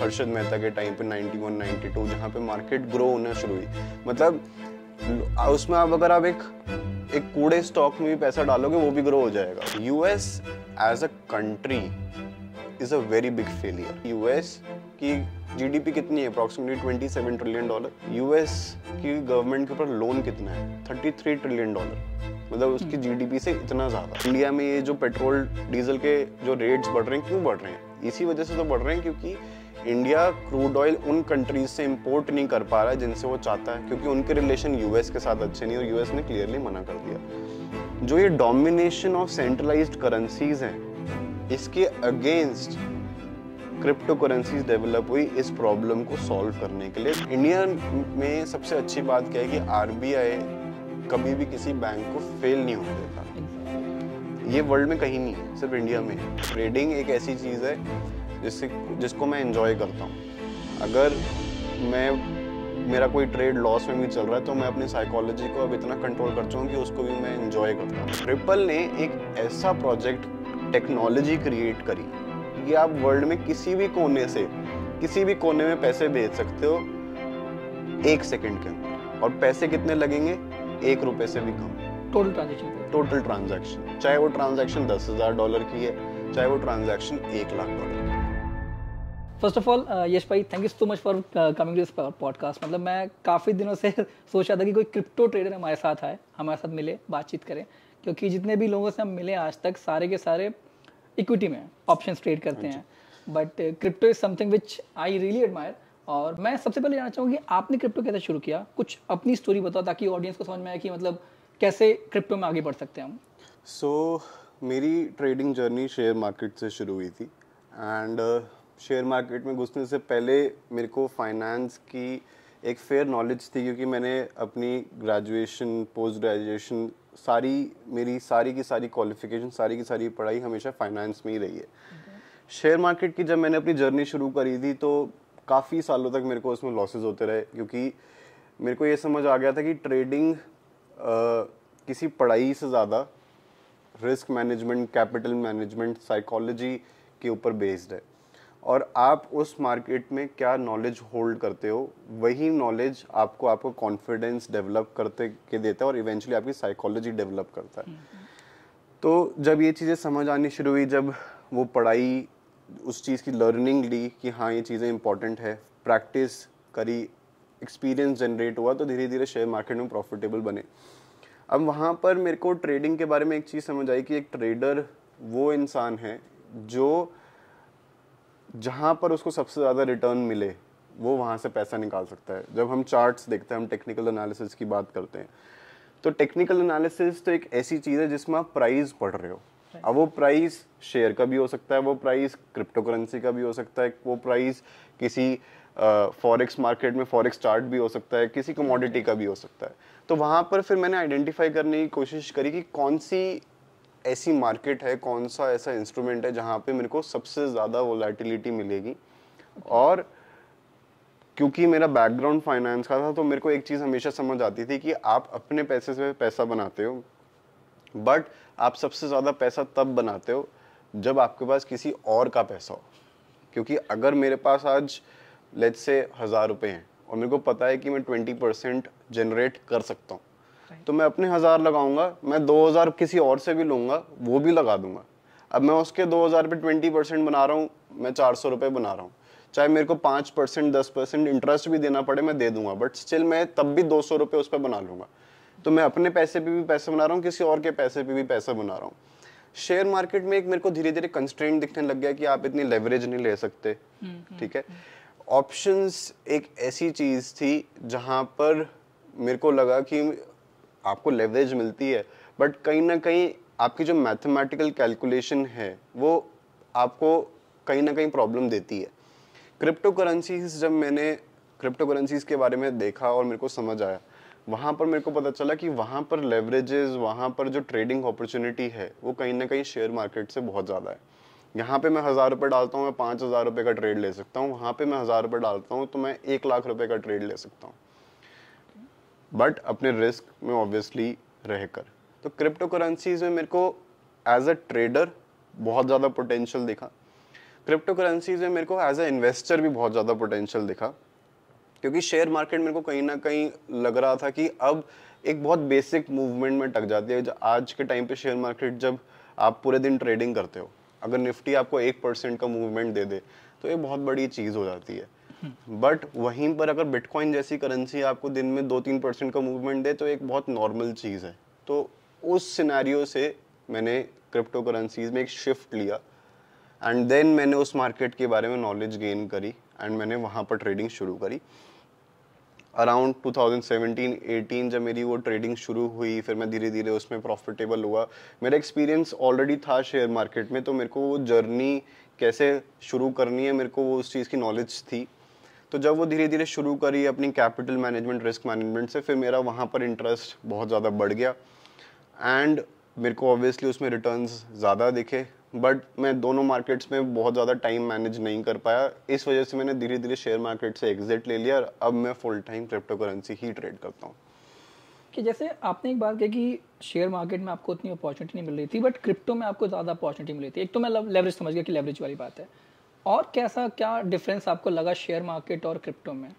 हर्षद मेहता के टाइम पे 91, 92 जहाँ पे मार्केट ग्रो होना शुरू हुई। मतलब उसमें आप अगर आप एक कूड़े स्टॉक में भी पैसा डालोगे वो भी ग्रो हो जाएगा। US as a country is a very big failure. US की जीडीपी कितनी है? Approximately $27 trillion. यूएस की गवर्नमेंट के ऊपर लोन कितना है? $33 ट्रिलियन। मतलब उसकी जीडीपी से इतना ज़्यादा। इंडिया में ये जो पेट्रोल डीजल के जो रेट्स बढ़ रहे हैं, क्यों बढ़ रहे हैं? इसी वजह से तो बढ़ रहे हैं क्योंकि इंडिया क्रूड ऑयल उन कंट्रीज से इंपोर्ट नहीं कर पा रहा है जिनसे वो चाहता है, क्योंकि उनके रिलेशन यूएस के साथ अच्छे नहीं और यूएस ने क्लियरली मना कर दिया। जो ये डोमिनेशन ऑफ सेंट्रलाइज्ड करेंसीज हैं, इसके अगेंस्ट क्रिप्टो करेंसीज डेवलप हुई इस प्रॉब्लम को सॉल्व करने के लिए। इंडिया में सबसे अच्छी बात क्या है कि आरबीआई कभी भी किसी बैंक को फेल नहीं होने देता। ये वर्ल्ड में कहीं नहीं है, सिर्फ इंडिया में। ट्रेडिंग एक ऐसी चीज़ है जिसको मैं एंजॉय करता हूँ। अगर मेरा कोई ट्रेड लॉस में भी चल रहा है तो मैं अपनी साइकोलॉजी को अब इतना कंट्रोल कर चुका हूँ कि उसको भी मैं एंजॉय करता हूँ। रिपल ने एक ऐसा प्रोजेक्ट टेक्नोलॉजी क्रिएट करी कि आप वर्ल्ड में किसी भी कोने में पैसे भेज सकते हो 1 सेकेंड के अंदर, और पैसे कितने लगेंगे? ₹1 से भी कम। टोटल ट्रांजैक्शन, चाहे वो ट्रांजैक्शन $10,000 की है, चाहे वो ट्रांजैक्शन $1,00,000 की है। फर्स्ट ऑफ ऑल यश भाई, thank you so much for coming to this podcast. मतलब मैं काफ़ी दिनों से सोचा था कि कोई क्रिप्टो ट्रेडर हमारे साथ आए, हमारे साथ मिले, बातचीत करें, क्योंकि जितने भी लोगों से हम मिले आज तक सारे के सारे इक्विटी में ऑप्शन ट्रेड करते हैं, but crypto is something which I really admire. और मैं सबसे पहले जानना चाहूँगी आपने क्रिप्टो कैसे शुरू किया, कुछ अपनी स्टोरी बताओ ताकि ऑडियंस को समझ में आए कि मतलब कैसे क्रिप्टो में आगे बढ़ सकते हैं हम। सो मेरी ट्रेडिंग जर्नी शेयर मार्केट से शुरू हुई थी, एंड शेयर मार्केट में घुसने से पहले मेरे को फाइनेंस की एक फेयर नॉलेज थी, क्योंकि मैंने अपनी ग्रेजुएशन, पोस्ट ग्रेजुएशन, मेरी सारी की सारी क्वालिफिकेशन, सारी की सारी पढ़ाई हमेशा फाइनेंस में ही रही है। शेयर मार्केट की जब मैंने अपनी जर्नी शुरू करी थी तो काफ़ी सालों तक मेरे को उसमें लॉसेस होते रहे, क्योंकि मेरे को ये समझ आ गया था कि ट्रेडिंग किसी पढ़ाई से ज़्यादा risk management, capital management, psychology के ऊपर बेस्ड है, और आप उस मार्केट में क्या नॉलेज होल्ड करते हो वही नॉलेज आपको आपको कॉन्फिडेंस डेवलप करते के देता है और इवेंचुअली आपकी साइकोलॉजी डेवलप करता है। तो जब ये चीज़ें समझ आनी शुरू हुई, जब वो पढ़ाई उस चीज़ की लर्निंग ली कि हाँ ये चीज़ें इंपॉर्टेंट है, प्रैक्टिस करी, एक्सपीरियंस जनरेट हुआ, तो धीरे धीरे शेयर मार्केट में प्रॉफिटेबल बने। अब वहाँ पर मेरे को ट्रेडिंग के बारे में एक चीज़ समझ आई कि एक ट्रेडर वो इंसान है जो जहाँ पर उसको सबसे ज़्यादा रिटर्न मिले वो वहाँ से पैसा निकाल सकता है। जब हम चार्ट्स देखते हैं, हम टेक्निकल एनालिसिस की बात करते हैं, तो टेक्निकल एनालिसिस तो एक ऐसी चीज़ है जिसमें आप प्राइस पढ़ रहे हो। अब वो प्राइस शेयर का भी हो सकता है, वो प्राइस क्रिप्टो करेंसी का भी हो सकता है, वो प्राइस किसी फॉरेक्स मार्केट में फॉरेक्स चार्ट भी हो सकता है, किसी कमोडिटी का भी हो सकता है। तो वहाँ पर फिर मैंने आइडेंटिफाई करने की कोशिश करी कि कौन सी ऐसी मार्केट है, कौन सा ऐसा इंस्ट्रूमेंट है जहाँ पे मेरे को सबसे ज़्यादा वोलेटिलिटी मिलेगी। और क्योंकि मेरा बैकग्राउंड फाइनेंस का था तो मेरे को एक चीज़ हमेशा समझ आती थी कि आप अपने पैसे से पैसा बनाते हो, बट आप सबसे ज़्यादा पैसा तब बनाते हो जब आपके पास किसी और का पैसा हो। क्योंकि अगर मेरे पास आज लेट्स से 1000 रुपये हैं और मेरे को पता है कि मैं 20% जनरेट कर सकता हूँ, तो मैं अपने 1000 लगाऊंगा, मैं 2000 किसी और से भी लूँगा, वो भी लगा दूंगा। अब मैं उसके 2000 पे 20% बना रहा हूँ, मैं 400 रुपये बना रहा हूँ, चाहे मेरे को 5%, 10% इंटरेस्ट भी देना पड़े मैं दे दूंगा, बट स्टिल मैं तब भी 200 रुपये उस पर बना लूँगा। तो मैं अपने पैसे पे भी पैसा बना रहा हूँ, किसी और के पैसे पे भी पैसा बना रहा हूँ। शेयर मार्केट में एक मेरे को धीरे धीरे कंस्ट्रेंट दिखने लग गया कि आप इतनी लेवरेज नहीं ले सकते, ठीक है। ऑप्शंस एक ऐसी चीज़ थी जहाँ पर मेरे को लगा कि आपको लेवरेज मिलती है, बट कहीं ना कहीं आपकी जो मैथमेटिकल कैलकुलेशन है वो आपको कहीं ना कहीं प्रॉब्लम देती है। क्रिप्टो करेंसीज, जब मैंने क्रिप्टो करेंसीज के बारे में देखा और मेरे को समझ आया, वहाँ पर मेरे को पता चला कि वहाँ पर लेवरेजेस, वहाँ पर जो ट्रेडिंग अपॉर्चुनिटी है वो कहीं ना कहीं शेयर मार्केट से बहुत ज़्यादा है। यहाँ पे मैं 1000 रुपये डालता हूँ, मैं 5000 रुपये का ट्रेड ले सकता हूँ। वहाँ पे मैं 1000 रुपये डालता हूँ तो मैं 1,00,000 रुपये का ट्रेड ले सकता हूँ, बट अपने रिस्क में ऑब्वियसली रहकर। तो क्रिप्टो करेंसीज में मेरे को एज अ ट्रेडर बहुत ज़्यादा पोटेंशियल दिखा। क्रिप्टो करेंसीज में मेरे को एज ए इन्वेस्टर भी बहुत ज़्यादा पोटेंशियल दिखा, क्योंकि शेयर मार्केट मेरे को कहीं ना कहीं लग रहा था कि अब एक बहुत बेसिक मूवमेंट में टक जाती है। आज के टाइम पे शेयर मार्केट जब आप पूरे दिन ट्रेडिंग करते हो, अगर निफ्टी आपको 1% का मूवमेंट दे दे तो ये बहुत बड़ी चीज़ हो जाती है। बट वहीं पर अगर बिटकॉइन जैसी करेंसी आपको दिन में 2-3% का मूवमेंट दे तो एक बहुत नॉर्मल चीज़ है। तो उस सिनेरियो से मैंने क्रिप्टो करेंसीज में एक शिफ्ट लिया एंड देन मैंने उस मार्केट के बारे में नॉलेज गेन करी एंड मैंने वहाँ पर ट्रेडिंग शुरू करी। अराउंड 2017-18 जब मेरी वो ट्रेडिंग शुरू हुई, फिर मैं धीरे धीरे उसमें प्रॉफिटेबल हुआ। मेरा एक्सपीरियंस ऑलरेडी था शेयर मार्केट में, तो मेरे को वो जर्नी कैसे शुरू करनी है, मेरे को वो उस चीज़ की नॉलेज थी। तो जब वो धीरे धीरे शुरू करी अपनी कैपिटल मैनेजमेंट, रिस्क मैनेजमेंट से, फिर मेरा वहाँ पर इंटरेस्ट बहुत ज़्यादा बढ़ गया एंड मेरे को ऑब्वियसली उसमें रिटर्न्स ज़्यादा दिखे। बट मैं दोनों मार्केट्स में बहुत ज़्यादा टाइम मैनेज नहीं कर पाया, इस वजह से मैंने धीरे धीरे शेयर मार्केट से एग्जिट ले लिया और अब मैं फुल टाइम क्रिप्टो करेंसी ही ट्रेड करता हूँ। कि जैसे आपने एक बात कही कि शेयर मार्केट में आपको उतनी अपॉर्चुनिटी नहीं मिल रही थी, बट क्रिप्टो में आपको ज़्यादा अपॉर्चुनिटी मिली थी। एक तो मैं लेवरेज समझ गया कि लेवरेज वाली बात है, और कैसा क्या डिफरेंस आपको लगा शेयर मार्केट और क्रिप्टो में?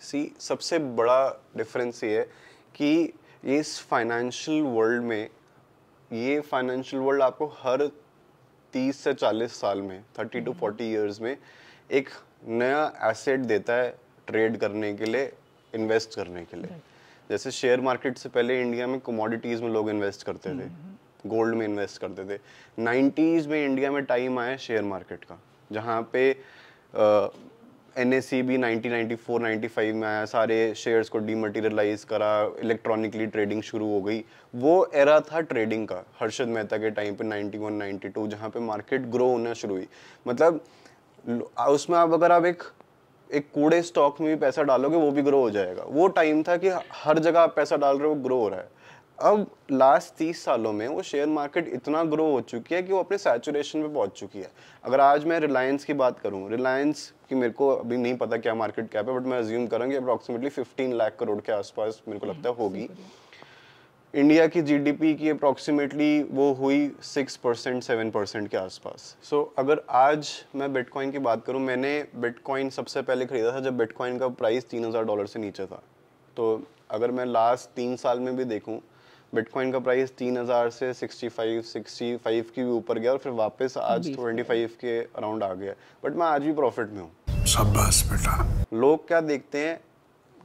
सी, सबसे बड़ा डिफरेंस ये है कि इस फाइनेंशियल वर्ल्ड में, ये फाइनेंशियल वर्ल्ड आपको हर 30 से 40 साल में, 30 टू 40 ईयर्स में एक नया एसेट देता है ट्रेड करने के लिए, इन्वेस्ट करने के लिए। जैसे शेयर मार्केट से पहले इंडिया में कमोडिटीज़ में लोग इन्वेस्ट करते थे, गोल्ड में इन्वेस्ट करते थे। 90s में इंडिया में टाइम आया शेयर मार्केट का, जहाँ पे NSE भी 1994, 95 में आया, सारे शेयर्स को डीमटेरियलाइज करा, इलेक्ट्रॉनिकली ट्रेडिंग शुरू हो गई। वो एरा था ट्रेडिंग का, हर्षद मेहता के टाइम पे 91, 92, जहाँ पे मार्केट ग्रो होना शुरू हुई। मतलब उसमें आप अगर आप एक कूड़े स्टॉक में भी पैसा डालोगे वो भी ग्रो हो जाएगा। वो टाइम था कि हर जगह आप पैसा डाल रहे हो, ग्रो हो रहा है। अब लास्ट 30 सालों में वो शेयर मार्केट इतना ग्रो हो चुकी है कि वो अपने सैचुरेशन पे पहुंच चुकी है। अगर आज मैं रिलायंस की बात करूं, रिलायंस की मेरे को अभी नहीं पता क्या मार्केट कैप है, बट मैं अज्यूम करूंगा अप्रॉक्सीमेटली 15 लाख करोड़ के आसपास मेरे को लगता है होगी। इंडिया की जीडीपी की अप्रॉक्सीमेटली वो हुई 6%, 7% के आसपास। सो अगर आज मैं बिटकॉइन की बात करूँ, मैंने बिटकॉइन सबसे पहले खरीदा था जब बिटकॉइन का प्राइस $3000 से नीचे था। तो अगर मैं लास्ट 3 साल में भी देखूँ, बिटकॉइन का प्राइस 3000 से 65 के भी ऊपर गया और फिर वापस आज 25 के अराउंड आ गया। बट मैं आज भी प्रॉफिट में हूँ। शाबाश बेटा। लोग क्या देखते हैं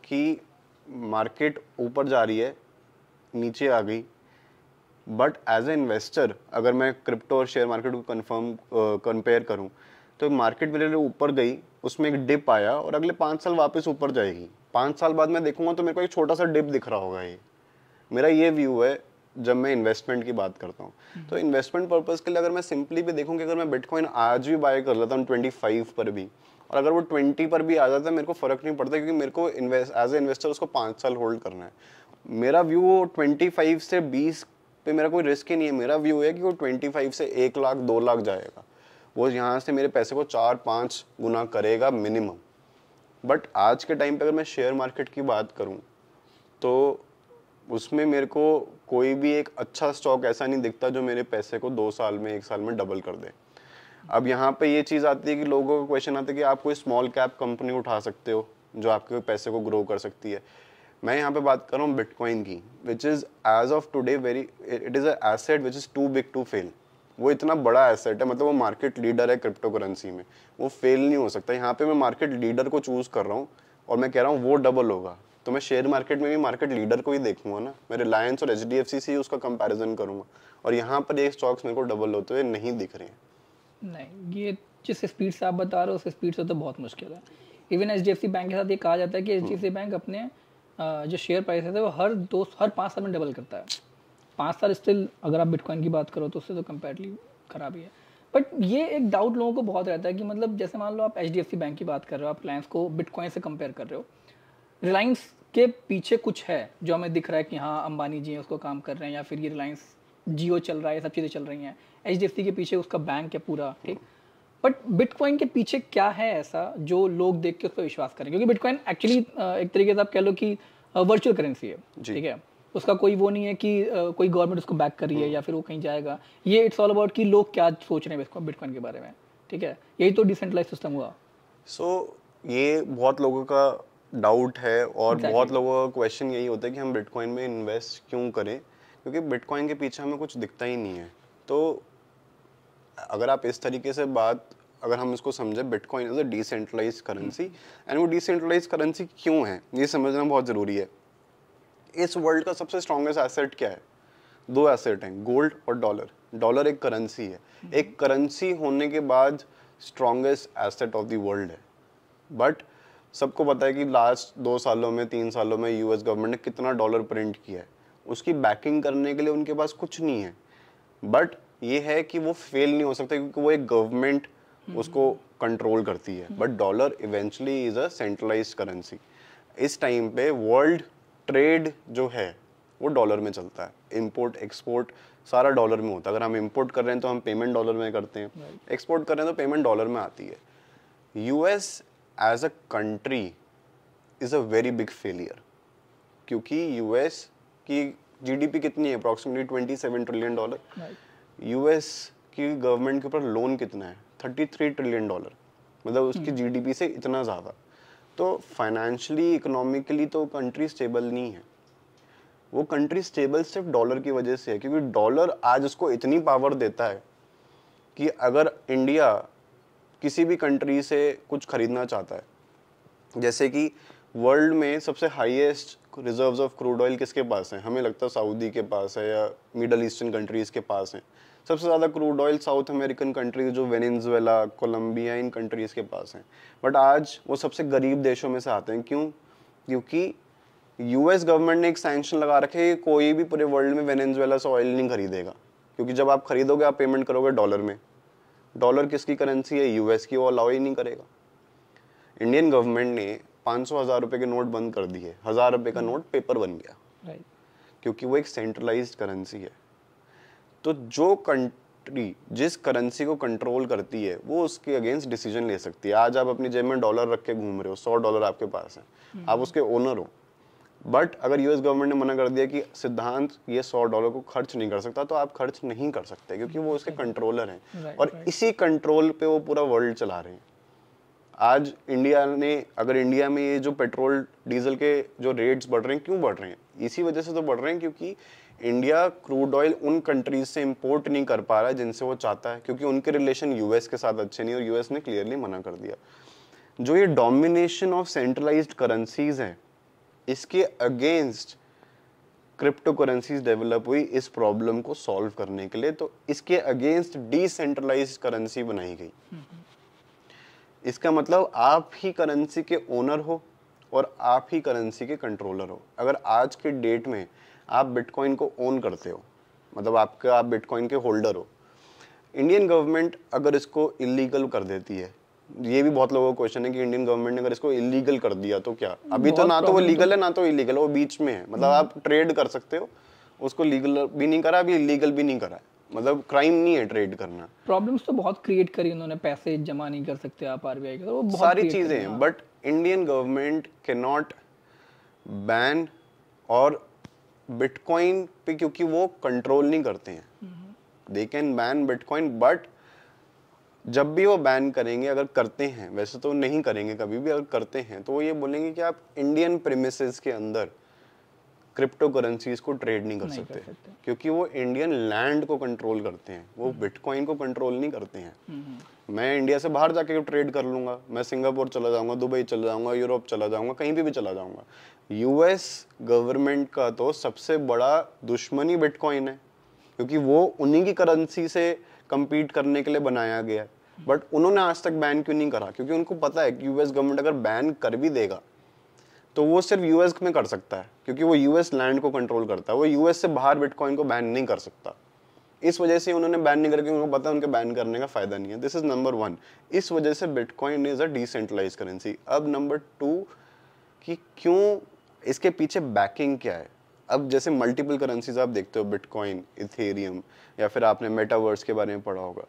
कि मार्केट ऊपर जा रही है, नीचे आ गई, बट एज ए इन्वेस्टर अगर मैं क्रिप्टो और शेयर मार्केट को कंपेयर करूँ तो मार्केट मेरे लिए ऊपर गई, उसमें एक डिप आया और अगले 5 साल वापस ऊपर जाएगी। 5 साल बाद मैं देखूँगा तो मेरे को एक छोटा सा डिप दिख रहा होगा। ये मेरा ये व्यू है जब मैं इन्वेस्टमेंट की बात करता हूँ। तो इन्वेस्टमेंट पर्पज़ के लिए अगर मैं सिंपली भी देखूँ कि अगर मैं बिटकॉइन आज भी बाय कर लेता हूँ 25 पर भी, और अगर वो 20 पर भी आ जाता है, मेरे को फ़र्क नहीं पड़ता, क्योंकि मेरे को एज ए इन्वेस्टर उसको 5 साल होल्ड करना है। मेरा व्यू वो 25 से 20 पे मेरा कोई रिस्क ही नहीं है। मेरा व्यू है कि वो 25 से 1 लाख 2 लाख जाएगा, वो यहाँ से मेरे पैसे को 4-5 गुना करेगा मिनिमम। बट आज के टाइम पर अगर मैं शेयर मार्केट की बात करूँ तो उसमें मेरे को कोई भी एक अच्छा स्टॉक ऐसा नहीं दिखता जो मेरे पैसे को 2 साल में 1 साल में डबल कर दे। अब यहाँ पे ये चीज़ आती है कि लोगों का क्वेश्चन आता है कि आप कोई स्मॉल कैप कंपनी उठा सकते हो जो आपके पैसे को ग्रो कर सकती है। मैं यहाँ पे बात कर रहा हूँ बिटकॉइन की, which is as of today it is a asset which is too big to fail. वो इतना बड़ा एसेट है, मतलब वो मार्केट लीडर है क्रिप्टो करेंसी में, वो फेल नहीं हो सकता। यहाँ पर मैं मार्केट लीडर को चूज़ कर रहा हूँ और मैं कह रहा हूँ वो डबल होगा, तो मैं शेयर मार्केट में भी मार्केट लीडर को ही देखूंगा ना। मैं रिलायंस और HDFC से ही उसका कंपैरिजन करूंगा, और यहाँ पर ये स्टॉक्स मेरे को डबल होते हुए नहीं दिख रहे हैं। नहीं, ये जिस स्पीड से आप बता रहे हो उस स्पीड से तो बहुत मुश्किल है। इवन HDFC बैंक के साथ ये कहा जाता है कि HDFC बैंक अपने जो शेयर प्राइस है वो हर 5 साल में डबल करता है। 5 साल स्टिल अगर आप बिटकॉइन की बात करो तो उससे तो कंपेयरली खराब ही है। बट ये एक डाउट लोगों को बहुत रहता है कि मतलब जैसे मान लो आप HDFC बैंक की बात कर रहे हो, आप रिलायंस को बिटकॉइन से कंपेयर कर रहे हो, रिलायंस के पीछे कुछ है जो हमें दिख रहा है कि हाँ अंबानी जी हैं उसको काम कर रहे हैं, या फिर ये रिलायंस जियो चल रहा है, सब चीज़ें चल रही हैं। HDFC के पीछे उसका बैंक है पूरा, ठीक। बट बिटकॉइन के पीछे क्या है ऐसा जो लोग देख के उस पर विश्वास करें? क्योंकि बिटकॉइन एक्चुअली एक तरीके से आप कह लो कि वर्चुअल करेंसी है, ठीक है। उसका कोई वो नहीं है कि कोई गवर्नमेंट उसको बैक कर रही है या फिर वो कहीं जाएगा। ये इट्स ऑल अबाउट कि लोग क्या सोच रहे हैं बिटकॉइन के बारे में, ठीक है, यही तो डिसेंट्रलाइज सिस्टम हुआ। सो ये बहुत लोगों का डाउट है और बहुत लोगों का क्वेश्चन यही होता है कि हम बिटकॉइन में इन्वेस्ट क्यों करें, क्योंकि बिटकॉइन के पीछे हमें कुछ दिखता ही नहीं है। तो अगर आप इस तरीके से बात, अगर हम इसको समझे bitcoin is a decentralized currency, and वो डिसेंट्रलाइज्ड करेंसी क्यों है ये समझना बहुत ज़रूरी है। इस वर्ल्ड का सबसे स्ट्रॉन्गेस्ट एसेट क्या है? दो एसेट हैं, गोल्ड और डॉलर। डॉलर एक करेंसी है, एक करेंसी होने के बाद strongest asset of the world है। बट सबको पता है कि लास्ट 2 सालों में 3 सालों में यूएस गवर्नमेंट ने कितना डॉलर प्रिंट किया है, उसकी बैकिंग करने के लिए उनके पास कुछ नहीं है। बट ये है कि वो फेल नहीं हो सकता क्योंकि वो एक गवर्नमेंट उसको कंट्रोल करती है। But dollar eventually is a centralized currency. इस टाइम पे वर्ल्ड ट्रेड जो है वो डॉलर में चलता है, इम्पोर्ट एक्सपोर्ट सारा डॉलर में होता है। अगर हम इम्पोर्ट कर रहे हैं तो हम पेमेंट डॉलर में करते हैं, एक्सपोर्ट कर रहे हैं तो पेमेंट डॉलर में आती है। US as a country is a very big failure, क्योंकि यूएस की जीडीपी कितनी है? Approximately 27 trillion dollar. यूएस की गवर्नमेंट के ऊपर लोन कितना है? 33 ट्रिलियन डॉलर, मतलब उसकी जीडीपी से इतना ज़्यादा। तो फाइनेंशियली इकोनॉमिकली तो कंट्री स्टेबल नहीं है। वो कंट्री स्टेबल सिर्फ डॉलर की वजह से है, क्योंकि डॉलर आज उसको इतनी पावर देता है कि अगर इंडिया किसी भी कंट्री से कुछ खरीदना चाहता है, जैसे कि वर्ल्ड में सबसे highest reserves of crude oil किसके पास हैं? हमें लगता है सऊदी के पास है या मिडल ईस्टर्न कंट्रीज के पास हैं। सबसे ज़्यादा crude oil South American countries जो वेनेजुएला, कोलंबिया, इन कंट्रीज़ के पास हैं। बट आज वो सबसे गरीब देशों में से आते हैं। क्यों? क्योंकि यूएस गवर्नमेंट ने एक सैंक्शन लगा रखे है कि कोई भी पूरे वर्ल्ड में वेनेजुएला से ऑयल नहीं खरीदेगा, क्योंकि जब आप खरीदोगे आप पेमेंट करोगे डॉलर में। डॉलर किसकी करेंसी है? यूएस की, वो अलाउ ही नहीं करेगा। इंडियन गवर्नमेंट ने 500,000 रुपये के नोट बंद कर दिए, 1000 रुपये का नोट पेपर बन गया, right. क्योंकि वो एक सेंट्रलाइज्ड करेंसी है। तो जो कंट्री जिस करेंसी को कंट्रोल करती है वो उसके अगेंस्ट डिसीजन ले सकती है। आज आप अपनी जेब में डॉलर रख के घूम रहे हो, 100 डॉलर आपके पास है, आप उसके ओनर हो। बट अगर यूएस गवर्नमेंट ने मना कर दिया कि सिद्धांत ये 100 डॉलर को खर्च नहीं कर सकता, तो आप खर्च नहीं कर सकते, क्योंकि वो उसके कंट्रोलर हैं। और इसी कंट्रोल पे वो पूरा वर्ल्ड चला रहे हैं। आज इंडिया ने, अगर इंडिया में ये जो पेट्रोल डीजल के जो रेट्स बढ़ रहे हैं, क्यों बढ़ रहे हैं? इसी वजह से तो बढ़ रहे हैं, क्योंकि इंडिया क्रूड ऑयल उन कंट्रीज से इम्पोर्ट नहीं कर पा रहा है जिनसे वो चाहता है, क्योंकि उनके रिलेशन यूएस के साथ अच्छे नहीं, और यूएस ने क्लियरली मना कर दिया। जो ये डोमिनेशन ऑफ सेंट्रलाइज्ड करेंसीज हैं, इसके अगेंस्ट क्रिप्टो करेंसीज डेवलप हुई इस प्रॉब्लम को सॉल्व करने के लिए। तो इसके अगेंस्ट डिसेंट्रलाइज्ड करेंसी बनाई गई। इसका मतलब आप ही करेंसी के ओनर हो और आप ही करेंसी के कंट्रोलर हो। अगर आज के डेट में आप बिटकॉइन को ओन करते हो, मतलब आप बिटकॉइन के होल्डर हो। इंडियन गवर्नमेंट अगर इसको इलीगल कर देती है, ये भी बहुत लोगों का क्वेश्चन है कि इंडियन गवर्नमेंट ने अगर इसको इलीगल कर दिया तो क्या? अभी तो ना तो वो लीगल है ना तो इलीगल, वो बीच में है। मतलब आप ट्रेड कर सकते हो, उसको लीगल भी नहीं करा, अभी इलीगल भी नहीं करा, मतलब क्राइम नहीं है ट्रेड करना। प्रॉब्लम्स तो बहुत क्रिएट करी उन्होंने, पैसे जमा नहीं कर सकते आप आरबीआई के, वो बहुत सारी चीजें हैं। But Indian government can not ban और बिटकॉइन पे, क्योंकि वो कंट्रोल नहीं करते हैं। They can ban bitcoin, but जब भी वो बैन करेंगे, अगर करते हैं, वैसे तो नहीं करेंगे कभी भी, अगर करते हैं तो वो ये बोलेंगे कि आप इंडियन प्रीमिसेस के अंदर क्रिप्टो करेंसीज को ट्रेड नहीं कर सकते, क्योंकि वो इंडियन लैंड को कंट्रोल करते हैं, वो बिटकॉइन को कंट्रोल नहीं करते हैं। मैं इंडिया से बाहर जाके ट्रेड कर लूँगा, मैं सिंगापुर चला जाऊँगा, दुबई चला जाऊँगा, यूरोप चला जाऊँगा, कहीं भी चला जाऊँगा। यूएस गवर्नमेंट का तो सबसे बड़ा दुश्मनी बिटकॉइन है, क्योंकि वो उन्हीं की करेंसी से कम्पीट करने के लिए बनाया गया है। बट उन्होंने आज तक बैन क्यों नहीं करा? क्योंकि उनको पता है कि यूएस गवर्नमेंट अगर बैन कर भी देगा तो वो सिर्फ यूएस में कर सकता है, क्योंकि वो यूएस लैंड को कंट्रोल करता है, वो यूएस से बाहर बिटकॉइन को बैन नहीं कर सकता। इस वजह से उन्होंने बैन नहीं करके, उनको पता है उनके बैन करने का फायदा नहीं है। This is number 1। इस वजह से bitcoin is a decentralized currency. अब नंबर 2 कि क्यों, इसके पीछे बैकिंग क्या है। अब जैसे मल्टीपल करेंसीज आप देखते हो, बिटकॉइन, इथेरियम, या फिर आपने मेटावर्स के बारे में पढ़ा होगा।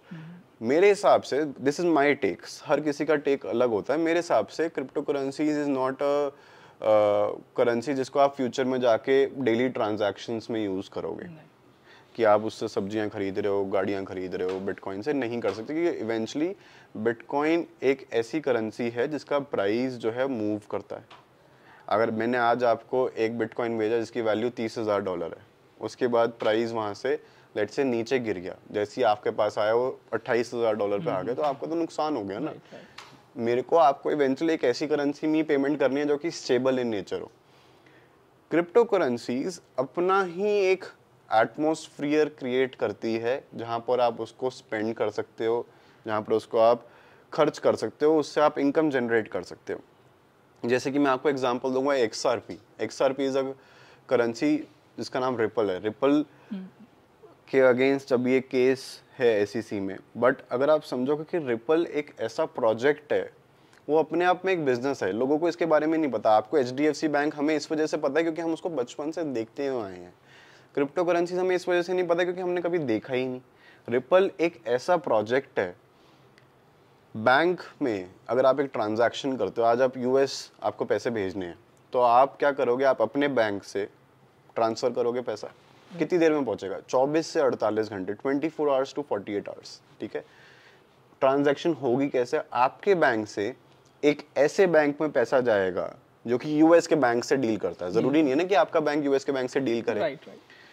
मेरे हिसाब से, दिस इज माय टेक्स, हर किसी का टेक अलग होता है। मेरे हिसाब से crypto currencies is not a currency जिसको आप फ्यूचर में जाके डेली ट्रांजैक्शंस में यूज़ करोगे। कि आप उससे सब्जियां खरीद रहे हो, गाड़ियां खरीद रहे हो, बिटकॉइन से नहीं कर सकते, क्योंकि इवेंचुअली बिटकॉइन एक ऐसी करेंसी है जिसका प्राइस जो है मूव करता है। अगर मैंने आज आपको एक बिटकॉइन भेजा जिसकी वैल्यू $30,000 है, उसके बाद प्राइस वहाँ से लेट से नीचे गिर गया, जैसे ही आपके पास आया वो $28,000 पे आ गया, तो आपका तो नुकसान हो गया ना। मेरे को आपको इवेंचुअली एक ऐसी करेंसी में पेमेंट करनी है जो कि स्टेबल इन नेचर हो। क्रिप्टो करेंसीज अपना ही एक एटमोसफियर क्रिएट करती है जहाँ पर आप उसको स्पेंड कर सकते हो, जहाँ पर उसको आप खर्च कर सकते हो, उससे आप इनकम जनरेट कर सकते हो। जैसे कि मैं आपको एग्जांपल दूंगा XRP इज़ अ करेंसी जिसका नाम रिपल है। रिपल के अगेंस्ट अब ये केस है SEC में, बट अगर आप समझोगे कि रिपल एक ऐसा प्रोजेक्ट है, वो अपने आप में एक बिजनेस है, लोगों को इसके बारे में नहीं पता। आपको HDFC बैंक हमें इस वजह से पता है क्योंकि हम उसको बचपन से देखते हुए आए हैं। क्रिप्टो करेंसी हमें इस वजह से नहीं पता क्योंकि हमने कभी देखा ही नहीं। रिपल एक ऐसा प्रोजेक्ट है, बैंक में अगर आप एक ट्रांजैक्शन करते हो, आज आप US आपको पैसे भेजने हैं, तो आप क्या करोगे, आप अपने बैंक से ट्रांसफ़र करोगे पैसा, कितनी देर में पहुंचेगा, 24 से 48 घंटे, 24 आवर्स टू 48 आवर्स, ठीक है। ट्रांजैक्शन होगी कैसे, आपके बैंक से एक ऐसे बैंक में पैसा जाएगा जो कि US के बैंक से डील करता है। ज़रूरी नहीं है ना कि आपका बैंक US के बैंक से डील करे,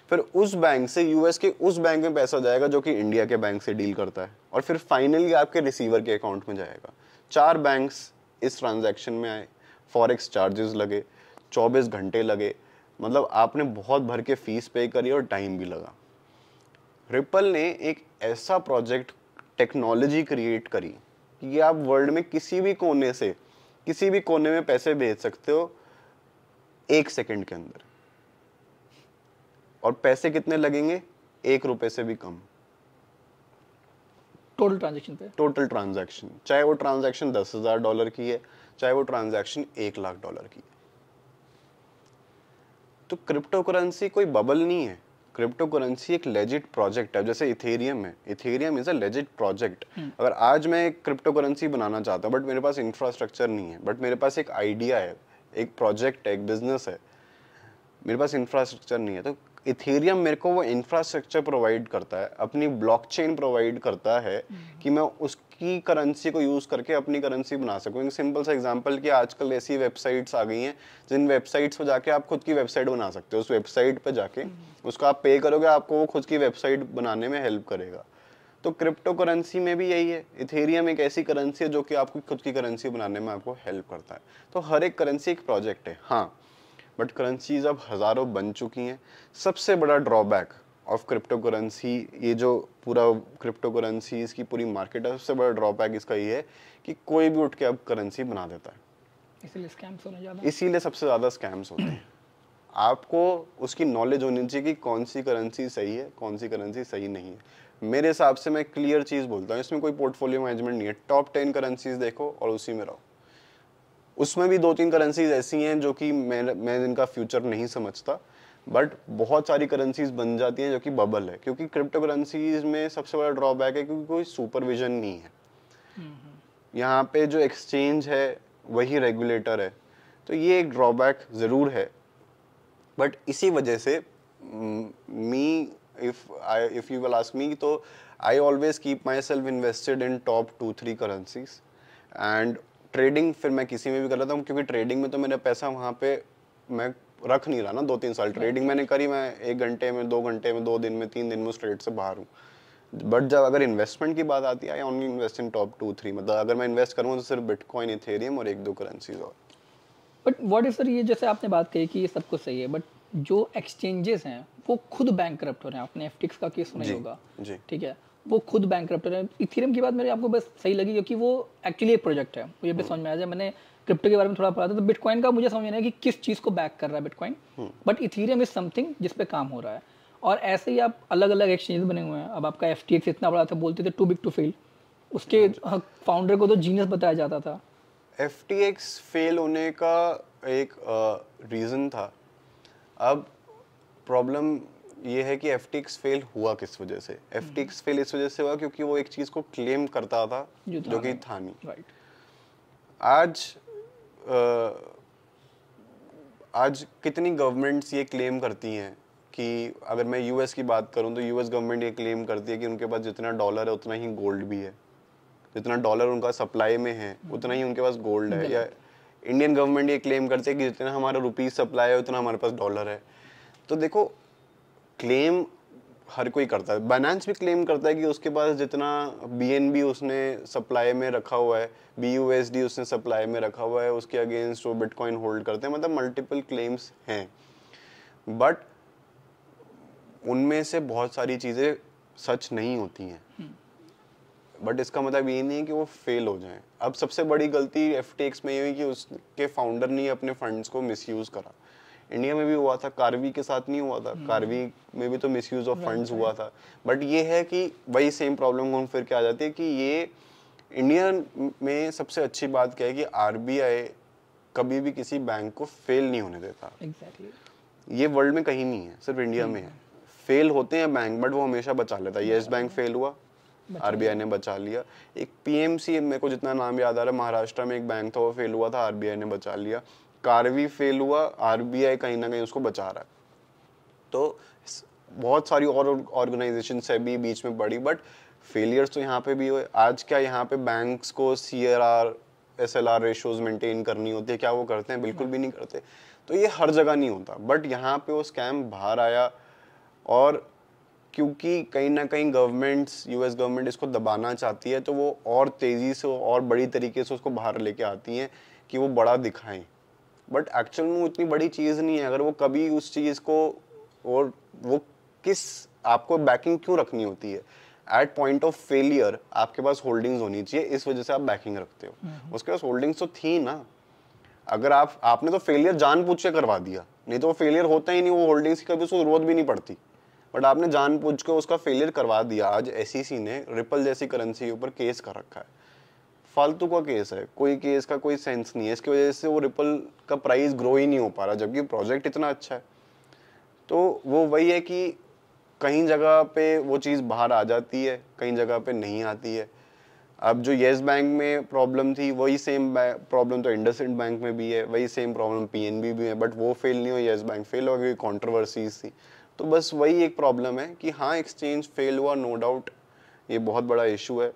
फिर उस बैंक से US के उस बैंक में पैसा जाएगा जो कि इंडिया के बैंक से डील करता है, और फिर फाइनली आपके रिसीवर के अकाउंट में जाएगा। 4 बैंक्स इस ट्रांजैक्शन में आए, फॉरेक्स चार्जेस लगे, 24 घंटे लगे, मतलब आपने बहुत भर के फीस पे करी और टाइम भी लगा। रिपल ने एक ऐसा प्रोजेक्ट टेक्नोलॉजी क्रिएट करी कि आप वर्ल्ड में किसी भी कोने से किसी भी कोने में पैसे भेज सकते हो 1 सेकंड के अंदर, और पैसे कितने लगेंगे, ₹1 से भी कम टोटल ट्रांजैक्शन पे। टोटल ट्रांजैक्शन, चाहे वो ट्रांजैक्शन $10,000 की है, चाहे वो ट्रांजैक्शन $1,00,000 की है। तो क्रिप्टो करेंसी कोई बबल नहीं है, क्रिप्टो करेंसी एक लेजिट प्रोजेक्ट है। जैसे इथेरियम है, Ethereum is a legit project. अगर आज मैं एक क्रिप्टो करेंसी बनाना चाहता हूँ बट मेरे पास इंफ्रास्ट्रक्चर नहीं है, बट मेरे पास एक आइडिया है, एक प्रोजेक्ट है, एक बिजनेस है, मेरे पास इंफ्रास्ट्रक्चर नहीं है, तो इथेरियम मेरे को वो इंफ्रास्ट्रक्चर प्रोवाइड करता है, अपनी ब्लॉकचेन प्रोवाइड करता है कि मैं उसकी करेंसी को यूज़ करके अपनी करेंसी बना सकूँ। एक सिंपल सा एग्जांपल कि आजकल ऐसी वेबसाइट्स आ गई हैं जिन वेबसाइट्स पर जाके आप खुद की वेबसाइट बना सकते हो, उस वेबसाइट पर जाके उसको आप पे करोगे, आपको वो खुद की वेबसाइट बनाने में हेल्प करेगा। तो क्रिप्टो करेंसी में भी यही है, इथेरियम एक ऐसी करेंसी है जो कि आपको खुद की करेंसी बनाने में आपको हेल्प करता है। तो हर एक करेंसी एक प्रोजेक्ट है, हाँ, बट करेंसीज अब हज़ारों बन चुकी हैं। सबसे बड़ा ड्रॉबैक ऑफ क्रिप्टो करेंसी, ये जो पूरा क्रिप्टो करेंसीज की पूरी मार्केट है, सबसे बड़ा ड्रॉबैक इसका ये है कि कोई भी उठ के अब करेंसी बना देता है, इसीलिए स्कैम्स होने ज़्यादा, इसीलिए सबसे ज़्यादा स्कैम्स होते हैं। आपको उसकी नॉलेज होनी चाहिए कि कौन सी करेंसी सही है, कौन सी करेंसी सही नहीं है। मेरे हिसाब से मैं क्लियर चीज़ बोलता हूँ, इसमें कोई पोर्टफोलियो मैनेजमेंट नहीं है। टॉप 10 करेंसीज देखो और उसी में रहो, उसमें भी 2-3 करेंसीज ऐसी हैं जो कि मैं इनका फ्यूचर नहीं समझता, बट बहुत सारी करेंसीज बन जाती हैं जो कि बबल है। क्योंकि क्रिप्टो करेंसीज में सबसे बड़ा ड्रॉबैक है क्योंकि कोई सुपरविजन नहीं है, यहाँ पे जो एक्सचेंज है वही रेगुलेटर है, तो ये एक ड्रॉबैक ज़रूर है। बट इसी वजह से if you will ask me, तो I always keep myself invested in top 2-3 currencies, and trading फिर मैं किसी में भी कर लेता हूँ, क्योंकि ट्रेडिंग में तो मेरा पैसा वहाँ पे मैं रख नहीं रहा ना। 2-3 साल ट्रेडिंग मैंने करी, मैं 1 घंटे में, 2 घंटे में, 2 दिन में, 3 दिन में उस ट्रेड से बाहर हूँ। बट जब अगर इन्वेस्टमेंट की बात आती है, I only invest in top 2-3, मतलब अगर मैं इन्वेस्ट करूँ तो सिर्फ बिटकॉइन, इथेरियम और 1-2 करेंसीज और। बट व्हाट इज सर, ये जैसे आपने बात कही कि ये सब कुछ सही है, बट जो एक्सचेंजेस हैं वो खुद बैंकक्रप्ट हो रहे हैं। आपने FTX का केस सुना होगा, ठीक है, वो खुद बैंकक्रप्ट हो रहे हैं। इथेरियम की बात मेरे आपको बस सही लगी क्योंकि वो एक्चुअली एक प्रोजेक्ट है, मुझे भी समझ में आ जाए। मैंने क्रिप्टो के बारे में थोड़ा पढ़ा था, तो बिटकॉइन का मुझे समझ में आया कि किस चीज़ को बैक कर रहा है bitcoin, but Ethereum is something जिस पे काम हो रहा है। और ऐसे ही आप अलग अलग एक्सचेंजेस बने हुए हैं। अब आपका FTX इतना बड़ा था, बोलते थे टू बिग टू फेल, उसके फाउंडर को तो जीनियस बताया जाता था। FTX फेल होने का एक रीज़न था। अब प्रॉब्लम ये है कि FTX फेल हुआ किस वजह से? FTX फेल इस वजह से हुआ क्योंकि वो एक चीज़ को क्लेम करता था जो कि था नहीं। आज आज कितनी गवर्नमेंट्स ये क्लेम करती हैं कि अगर मैं यूएस की बात करूं तो यूएस गवर्नमेंट ये क्लेम करती है कि उनके पास जितना डॉलर है उतना ही गोल्ड भी है, जितना डॉलर उनका सप्लाई में है उतना ही उनके पास गोल्ड है। या इंडियन गवर्नमेंट ये क्लेम करती है कि जितना हमारा रुपीस सप्लाई है उतना हमारे पास डॉलर है। तो देखो क्लेम हर कोई करता है, बाइनेंस भी क्लेम करता है कि उसके पास जितना बीएनबी उसने सप्लाई में रखा हुआ है, बीयूएसडी उसने सप्लाई में रखा हुआ है, उसके अगेंस्ट वो बिटकॉइन होल्ड करते हैं, मतलब मल्टीपल क्लेम्स हैं। बट उनमें से बहुत सारी चीज़ें सच नहीं होती हैं, बट इसका मतलब ये नहीं है कि वो फेल हो जाएं। अब सबसे बड़ी गलती एफटीएक्स में ये हुई कि उसके फाउंडर ने अपने फंड्स को मिसयूज़ करा। इंडिया में भी हुआ था, कार्वी के साथ नहीं हुआ था, कार्वी में भी तो मिसयूज ऑफ फंड्स हुआ था। बट ये है कि वही सेम प्रॉब्लम घूम फिर के आ जाती है कि ये इंडिया में सबसे अच्छी बात क्या है कि आरबीआई कभी भी किसी बैंक को फेल नहीं होने देता। ये वर्ल्ड में कहीं नहीं है, सिर्फ इंडिया में है। फेल होते हैं बैंक बट वो हमेशा बचा लेता है। येस बैंक फेल हुआ, आरबीआई ने बचा लिया। एक पीएमसी, मेरे को जितना नाम याद आ रहा है, महाराष्ट्र में एक बैंक था वो फेल हुआ था, आरबीआई ने बचा लिया। कार्वी फेल हुआ, आरबीआई कहीं ना कहीं उसको बचा रहा है। तो बहुत सारी और ऑर्गेनाइजेशन से भी बीच में पड़ी, बट फेलियर्स तो यहाँ पे भी हुए। आज क्या यहाँ पे बैंक्स को CRR SLR रेशोज मेंटेन करनी होती है, क्या वो करते हैं? बिल्कुल भी नहीं करते। तो ये हर जगह नहीं होता, बट यहाँ पे वो स्कैम बाहर आया। और क्योंकि कहीं ना कहीं गवर्नमेंट्स, यूएस गवर्नमेंट इसको दबाना चाहती है, तो वो और तेज़ी से और बड़ी तरीके से उसको बाहर लेके आती हैं कि वो बड़ा दिखाएँ, बट एक्चुअल में उतनी बड़ी चीज़ नहीं है। अगर वो कभी उस चीज़ को, और वो किस, आपको बैकिंग क्यों रखनी होती है? एट पॉइंट ऑफ फेलियर आपके पास होल्डिंग्स होनी चाहिए, इस वजह से आप बैकिंग रखते हो। उसके पास होल्डिंग्स तो थी ना। अगर आपने तो फेलियर जानबूझ के करवा दिया, नहीं तो वो फेलियर होता ही नहीं, वो होल्डिंग्स की कभी उसको जरूरत भी नहीं पड़ती, बट आपने जानबूझ के उसका फेलियर करवा दिया। आज SEC ने रिपल जैसी करेंसी के ऊपर केस कर रखा है, फालतू का केस है, कोई केस का कोई सेंस नहीं है। इसकी वजह से वो रिपल का प्राइस ग्रो ही नहीं हो पा रहा, जबकि प्रोजेक्ट इतना अच्छा है। तो वो वही है कि कहीं जगह पे वो चीज़ बाहर आ जाती है, कहीं जगह पे नहीं आती है। अब जो येस बैंक में प्रॉब्लम थी, वही सेम प्रॉब्लम तो इंडसइंड बैंक में भी है, वही सेम प्रॉब्लम पीएनबी भी है, बट वो फेल नहीं हुआ, येस बैंक फेल हुआ क्योंकि कॉन्ट्रोवर्सीज थी। तो बस वही एक प्रॉब्लम है कि हाँ, एक्सचेंज फेल हुआ, नो डाउट, ये बहुत बड़ा इशू है,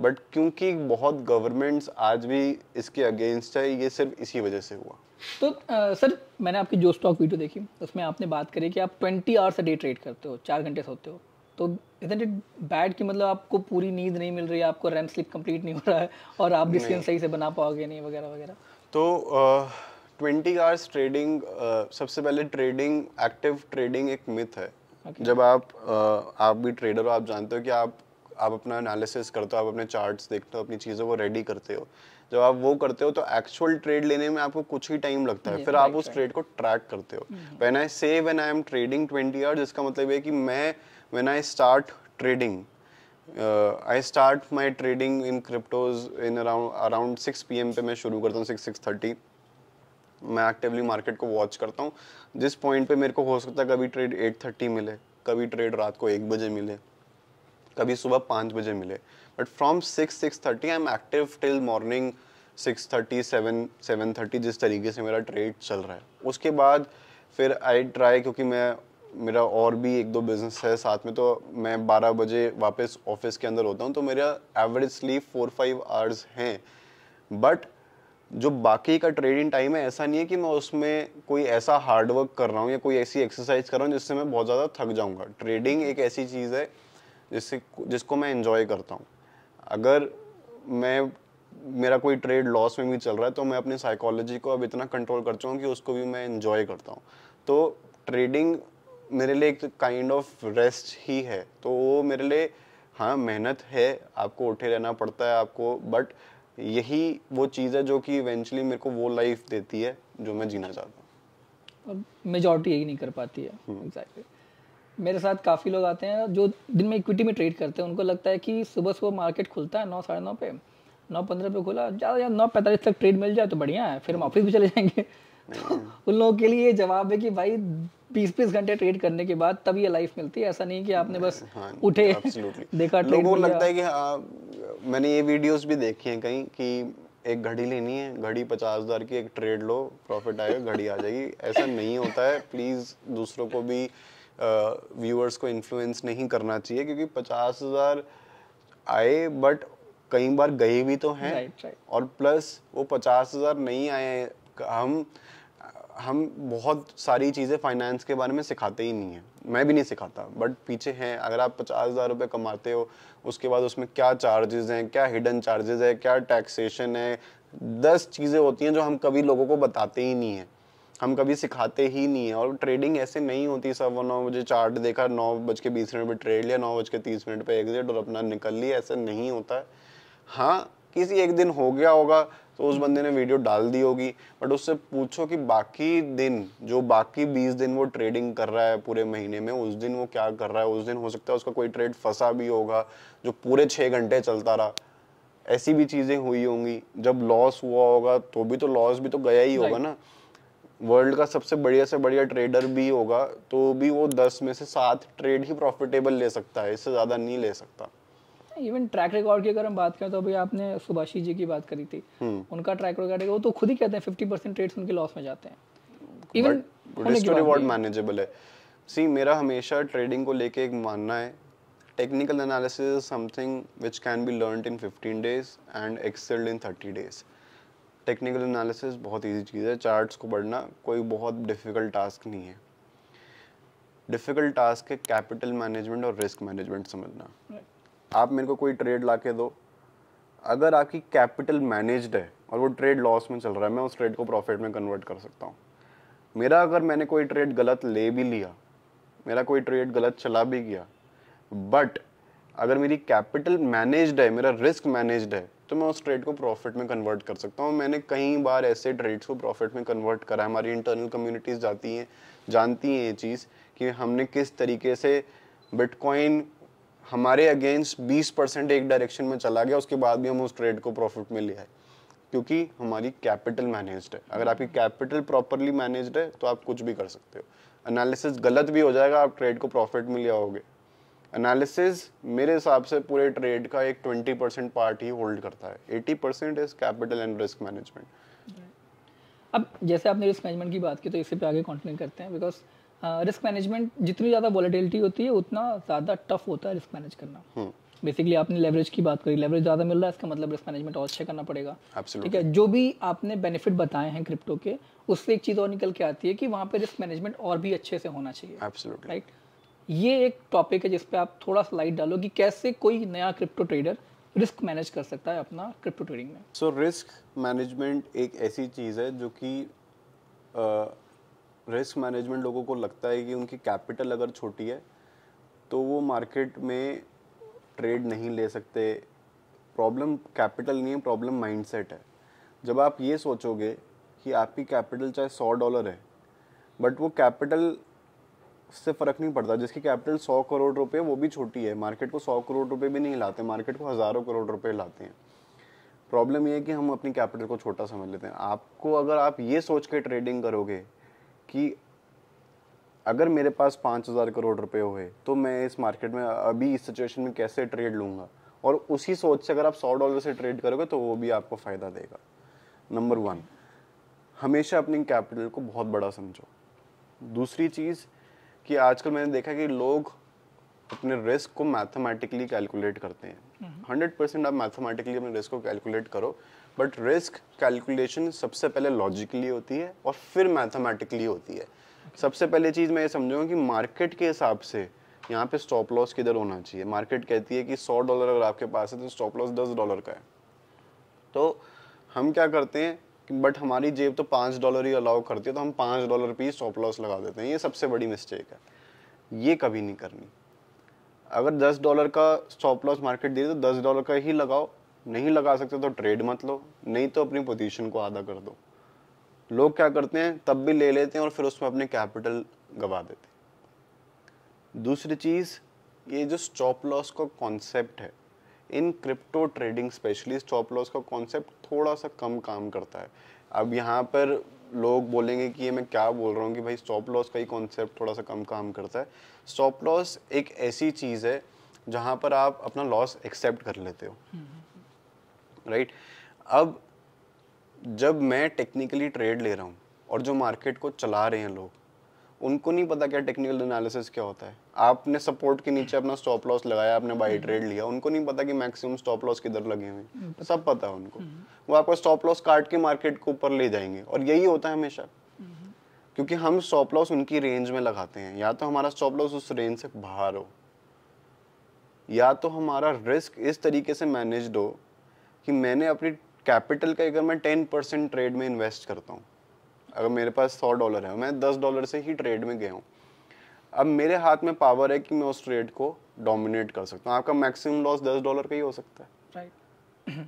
बट क्योंकि बहुत गवर्नमेंट्स आज भी इसके अगेंस्ट है, ये सिर्फ इसी वजह से हुआ। तो सर, मैंने आपकी जो स्टॉक वीडियो देखी उसमें आपने बात करी कि आप 20 आवर्स अ डे ट्रेड करते हो, 4 घंटे सोते हो। तो इतना बैड कि मतलब आपको पूरी नींद नहीं मिल रही है, आपको रैम स्लिप कंप्लीट नहीं हो रहा है और आप डिसीजन सही से बना पाओगे नहीं, वगैरह वगैरह। तो 20 आवर्स ट्रेडिंग, सबसे पहले ट्रेडिंग, एक्टिव ट्रेडिंग एक मिथ है। जब आप भी ट्रेडर हो, आप जानते हो कि आप अपना एनालिसिस करते हो, आप अपने चार्ट्स देखते हो, अपनी चीज़ों को रेडी करते हो। जब आप वो करते हो तो एक्चुअल ट्रेड लेने में आपको कुछ ही टाइम लगता है, फिर आप उस ट्रेड को ट्रैक करते हो। When I say when I am trading 20 hours, इसका मतलब है कि मैं when I start trading, I start my trading in cryptos in around 6 PM पे मैं शुरू करता हूँ, 6-6:30 मैं एक्टिवली मार्केट को वॉच करता हूँ। जिस पॉइंट पे मेरे को हो सकता है कभी ट्रेड 8:30 मिले, कभी ट्रेड रात को 1 बजे मिले, कभी सुबह 5 बजे मिले, but from 6-6:30 I am active till morning 6:30, 7-7:30, जिस तरीके से मेरा ट्रेड चल रहा है। उसके बाद फिर आई ट्राई, क्योंकि मेरा और भी 1-2 बिजनेस है साथ में, तो मैं 12 बजे वापस ऑफिस के अंदर होता हूँ, तो मेरा एवरेज स्लीप 4-5 आवर्स हैं। बट जो बाकी का ट्रेडिंग टाइम है, ऐसा नहीं है कि मैं उसमें कोई ऐसा हार्डवर्क कर रहा हूँ या कोई ऐसी एक्सरसाइज कर रहा हूँ जिससे मैं बहुत ज़्यादा थक जाऊँगा। ट्रेडिंग एक ऐसी चीज़ है जिसको मैं एंजॉय करता हूँ। अगर मेरा कोई ट्रेड लॉस में भी चल रहा है, तो मैं अपनी साइकोलॉजी को अब इतना कंट्रोल कर चुका हूँ कि उसको भी मैं एंजॉय करता हूँ। तो ट्रेडिंग मेरे लिए एक काइंड ऑफ रेस्ट ही है। तो वो मेरे लिए, हाँ, मेहनत है, आपको उठे रहना पड़ता है आपको, बट यही वो चीज़ है जो कि इवेंचुअली मेरे को वो लाइफ देती है जो मैं जीना चाहता हूँ। मेजॉरिटी यही नहीं कर पाती है। एग्जैक्टली। मेरे साथ काफ़ी लोग आते हैं जो दिन में इक्विटी में ट्रेड करते हैं। उनको लगता है कि सुबह सुबह मार्केट खुलता है 9, 9:30 पे, 9:15 पे खुला, ज़्यादा 9:45 तक ट्रेड मिल जाए तो बढ़िया है, फिर हम ऑफिस भी चले जाएंगे। तो उन लोगों के लिए जवाब है कि भाई 20-20 घंटे ट्रेड करने के बाद तब ये लाइफ मिलती है। ऐसा नहीं कि आपने बस उठे देखा, लोगों को लगता है कि, मैंने ये वीडियोज़ भी देखी हैं कहीं कि एक घड़ी लेनी है, घड़ी 50,000 की, एक ट्रेड लो, प्रॉफिट आएगा, घड़ी आ जाएगी। ऐसा नहीं होता है। प्लीज़ दूसरों को भी व्यूअर्स को इन्फ्लुएंस नहीं करना चाहिए, क्योंकि 50,000 आए बट कई बार गए भी तो हैं, और प्लस वो 50,000 नहीं आए, हम बहुत सारी चीज़ें फाइनेंस के बारे में सिखाते ही नहीं हैं, मैं भी नहीं सिखाता, बट पीछे हैं। अगर आप 50,000 रुपये कमाते हो, उसके बाद उसमें क्या चार्जेस हैं, क्या हिडन चार्जेस है, क्या टैक्सेशन है, 10 चीज़ें होती हैं जो हम कभी लोगों को बताते ही नहीं हैं, हम कभी सिखाते ही नहीं है। और ट्रेडिंग ऐसे नहीं होती सवा 9 बजे चार्ट देखा, 9:20 पर ट्रेड लिया, 9:30 पर एग्जिट और अपना निकल लिया, ऐसा नहीं होता है। हाँ, किसी एक दिन हो गया होगा तो उस बंदे ने वीडियो डाल दी होगी, बट उससे पूछो कि बाकी दिन जो बाकी 20 दिन वो ट्रेडिंग कर रहा है पूरे महीने में, उस दिन वो क्या कर रहा है। उस दिन हो सकता है उसका कोई ट्रेड फंसा भी होगा जो पूरे 6 घंटे चलता रहा, ऐसी भी चीज़ें हुई होंगी। जब लॉस हुआ होगा तो भी तो लॉस भी तो गया ही होगा ना। वर्ल्ड का सबसे बढ़िया ट्रेडर भी होगा तो भी वो 10 में से 7 ट्रेड ही प्रॉफिटेबल ले सकता है, इससे ज़्यादा नहीं ले सकता। इवन ट्रैक रिकॉर्ड की अगर हम बात करें तो अभी आपने सुभाषी जी की बात करी थी, उनका ट्रैक रिकॉर्ड है, वो तो खुद ही कहते हैं 50% ट्रेड्स उनके लॉस में जाते हैं। Even risk to reward manageable है। सी, मेरा हमेशा ट्रेडिंग को लेके एक मानना है, technical analysis is something which can be learned in 15 days and excelled in 30 days. Technical analysis बहुत ईजी चीज़ है, चार्ट्स को पढ़ना कोई बहुत डिफिकल्ट टास्क नहीं है। डिफिकल्ट टास्क है कैपिटल मैनेजमेंट और रिस्क मैनेजमेंट समझना। आप मेरे को कोई ट्रेड ला के दो, अगर आपकी कैपिटल मैनेज्ड है और वो ट्रेड लॉस में चल रहा है, मैं उस ट्रेड को प्रॉफिट में कन्वर्ट कर सकता हूँ। मेरा अगर मैंने कोई ट्रेड गलत ले भी लिया, मेरा कोई ट्रेड गलत चला भी गया, बट अगर मेरी कैपिटल मैनेज्ड है, मेरा रिस्क मैनेज्ड है, तो मैं उस ट्रेड को प्रॉफिट में कन्वर्ट कर सकता हूँ। मैंने कई बार ऐसे ट्रेड्स को प्रॉफिट में कन्वर्ट करा है। हमारी इंटरनल कम्युनिटीज़ जाती हैं, जानती हैं ये चीज़ कि हमने किस तरीके से बिटकॉइन हमारे अगेंस्ट 20% एक डायरेक्शन में चला गया, उसके बाद भी हम उस ट्रेड को प्रॉफिट में ले आए, क्योंकि हमारी कैपिटल मैनेज्ड है। अगर आपकी कैपिटल प्रॉपरली मैनेज्ड है तो आप कुछ भी कर सकते हो। एनालिसिस गलत भी हो जाएगा, आप ट्रेड को प्रॉफिट में ले आओगे। एनालिसिस मेरे हिसाब से पूरे ट्रेड का एक 20% पार्ट ही होल्ड करता है, 80% is capital and risk management. अब जैसे आपने रिस्क मैनेजमेंट की बात की तो इसी पे आगे कंटिन्यू करते हैं, बिकॉज रिस्क मैनेजमेंट जितनी ज़्यादा वॉलेटिलिटी होती है उतना ज़्यादा टफ होता है रिस्क मैनेज करना। बेसिकली आपने लेवरेज की बात करी, लेवरेज ज़्यादा मिल रहा है, इसका मतलब रिस्क मैनेजमेंट और अच्छा करना पड़ेगा। ठीक है, जो भी आपने बेनिफिट बताए हैं क्रिप्टो के, उससे एक चीज़ और निकल के आती है कि वहाँ पे रिस्क मैनेजमेंट और भी अच्छे से होना चाहिए। राइट, ये एक टॉपिक है जिस पे आप थोड़ा सा लाइट डालो कि कैसे कोई नया क्रिप्टो ट्रेडर रिस्क मैनेज कर सकता है अपना क्रिप्टो ट्रेडिंग में। सो रिस्क मैनेजमेंट एक ऐसी चीज़ है जो कि रिस्क मैनेजमेंट लोगों को लगता है कि उनकी कैपिटल अगर छोटी है तो वो मार्केट में ट्रेड नहीं ले सकते। प्रॉब्लम कैपिटल नहीं है, प्रॉब्लम माइंडसेट है। जब आप ये सोचोगे कि आपकी कैपिटल चाहे $100 है, बट वो कैपिटल से फ़र्क नहीं पड़ता, जिसकी कैपिटल 100 करोड़ रुपए वो भी छोटी है, मार्केट को 100 करोड़ रुपए भी नहीं लाते, मार्केट को हज़ारों करोड़ रुपए लाते हैं। प्रॉब्लम ये है कि हम अपनी कैपिटल को छोटा समझ लेते हैं। आपको अगर आप ये सोच के ट्रेडिंग करोगे कि अगर मेरे पास 5,000 करोड़ रुपए हुए तो मैं इस मार्केट में अभी इस सिचुएशन में कैसे ट्रेड लूँगा, और उसी सोच से अगर आप $100 से ट्रेड करोगे तो वो भी आपको फ़ायदा देगा। नंबर 1, हमेशा अपनी कैपिटल को बहुत बड़ा समझो। दूसरी चीज़ कि आजकल मैंने देखा कि लोग अपने रिस्क को मैथमेटिकली कैलकुलेट करते हैं। 100% आप मैथमेटिकली अपने रिस्क को कैलकुलेट करो, बट रिस्क कैलकुलेशन सबसे पहले लॉजिकली होती है और फिर मैथमेटिकली होती है। सबसे पहले चीज़ मैं ये समझूंगा कि मार्केट के हिसाब से यहाँ पे स्टॉप लॉस किधर होना चाहिए। मार्केट कहती है कि $100 अगर आपके पास है तो स्टॉप लॉस $10 का है, तो हम क्या करते हैं कि बट हमारी जेब तो $5 ही अलाउ करती है, तो हम $5 पे ही स्टॉप लॉस लगा देते हैं। ये सबसे बड़ी मिस्टेक है, ये कभी नहीं करनी। अगर $10 का स्टॉप लॉस मार्केट दे रही तो $10 का ही लगाओ, नहीं लगा सकते तो ट्रेड मत लो, नहीं तो अपनी पोजीशन को आधा कर दो। लोग क्या करते हैं, तब भी ले लेते हैं और फिर उसमें अपने कैपिटल गवा देते हैं। दूसरी चीज़, ये जो स्टॉप लॉस का कॉन्सेप्ट है, in crypto trading specially stop loss का कॉन्सेप्ट थोड़ा सा कम काम करता है। अब यहाँ पर लोग बोलेंगे कि ये मैं क्या बोल रहा हूँ कि भाई स्टॉप लॉस का ही कॉन्सेप्ट थोड़ा सा कम काम करता है। स्टॉप लॉस एक ऐसी चीज़ है जहाँ पर आप अपना लॉस एक्सेप्ट कर लेते हो, राइट। अब जब मैं टेक्निकली ट्रेड ले रहा हूँ और जो मार्केट को चला रहे हैं लोग, उनको नहीं पता क्या टेक्निकल एनालिसिस क्या होता है। आपने सपोर्ट के नीचे अपना स्टॉप लॉस लगाया, आपने बाई ट्रेड लिया, उनको नहीं पता कि मैक्सिमम स्टॉप लॉस किधर लगे हुए, सब पता है उनको। वो आपका स्टॉप लॉस काट के मार्केट को ऊपर ले जाएंगे और यही होता है हमेशा, क्योंकि हम स्टॉप लॉस उनकी रेंज में लगाते हैं। या तो हमारा स्टॉप लॉस उस रेंज से बाहर हो, या तो हमारा रिस्क इस तरीके से मैनेज हो कि मैंने अपनी कैपिटल का, अगर मैं 10% ट्रेड में इन्वेस्ट करता हूँ, अगर मेरे पास $100 है, मैं $10 से ही ट्रेड में गया हूँ, अब मेरे हाथ में पावर है कि मैं उस ट्रेड को डोमिनेट कर सकता हूँ। आपका मैक्सिमम लॉस $10 का ही हो सकता है, राइट?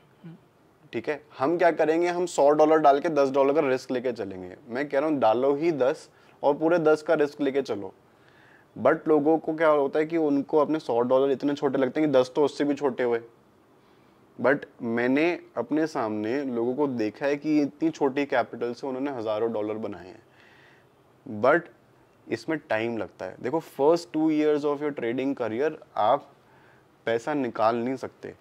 ठीक है, हम क्या करेंगे, हम $100 डाल के $10 का रिस्क लेके चलेंगे। मैं कह रहा हूँ डालो ही 10 और पूरे 10 का रिस्क लेके चलो, बट लोगों को क्या होता है कि उनको अपने $100 इतने छोटे लगते हैं कि 10 तो उससे भी छोटे हुए। बट मैंने अपने सामने लोगों को देखा है कि इतनी छोटी कैपिटल से उन्होंने हज़ारों डॉलर बनाए हैं, बट इसमें टाइम लगता है। देखो, first 2 years of your trading career आप पैसा निकाल नहीं सकते,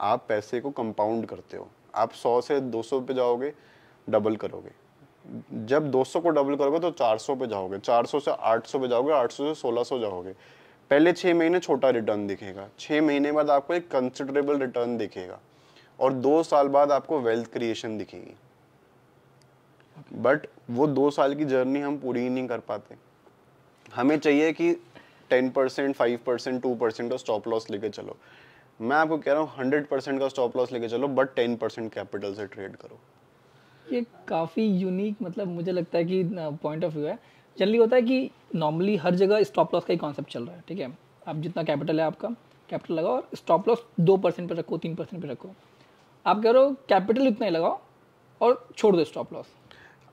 आप पैसे को कंपाउंड करते हो। आप 100 से 200 पे जाओगे, डबल करोगे, जब 200 को डबल करोगे तो 400 पे जाओगे, 400 से 800 पे जाओगे, 800 से 1600 जाओगे। पहले 6 महीने छोटा रिटर्न दिखेगा, 6 महीने बाद आपको एक कंसिडरेबल रिटर्न दिखेगा और 2 साल बाद आपको वेल्थ क्रिएशन दिखेगी। बट वो 2 साल की जर्नी हम पूरी ही नहीं कर पाते। हमें चाहिए कि 10%, 5%, 2% का स्टॉप लॉस लेके चलो। मैं आपको कह रहा हूँ 100% का स्टॉप लॉस लेके चलो, बट 10% कैपिटल से ट्रेड करो। ये काफ़ी यूनिक, मतलब मुझे लगता है कि पॉइंट ऑफ व्यू है। जनरली होता है कि नॉर्मली हर जगह स्टॉप लॉस का ही कॉन्सेप्ट चल रहा है, ठीक है? आप जितना कैपिटल है आपका, कैपिटल लगाओ और स्टॉप लॉस 2% पर रखो, 3% पर रखो। आप कह रहे हो कैपिटल इतना ही लगाओ और छोड़ दो स्टॉप लॉस।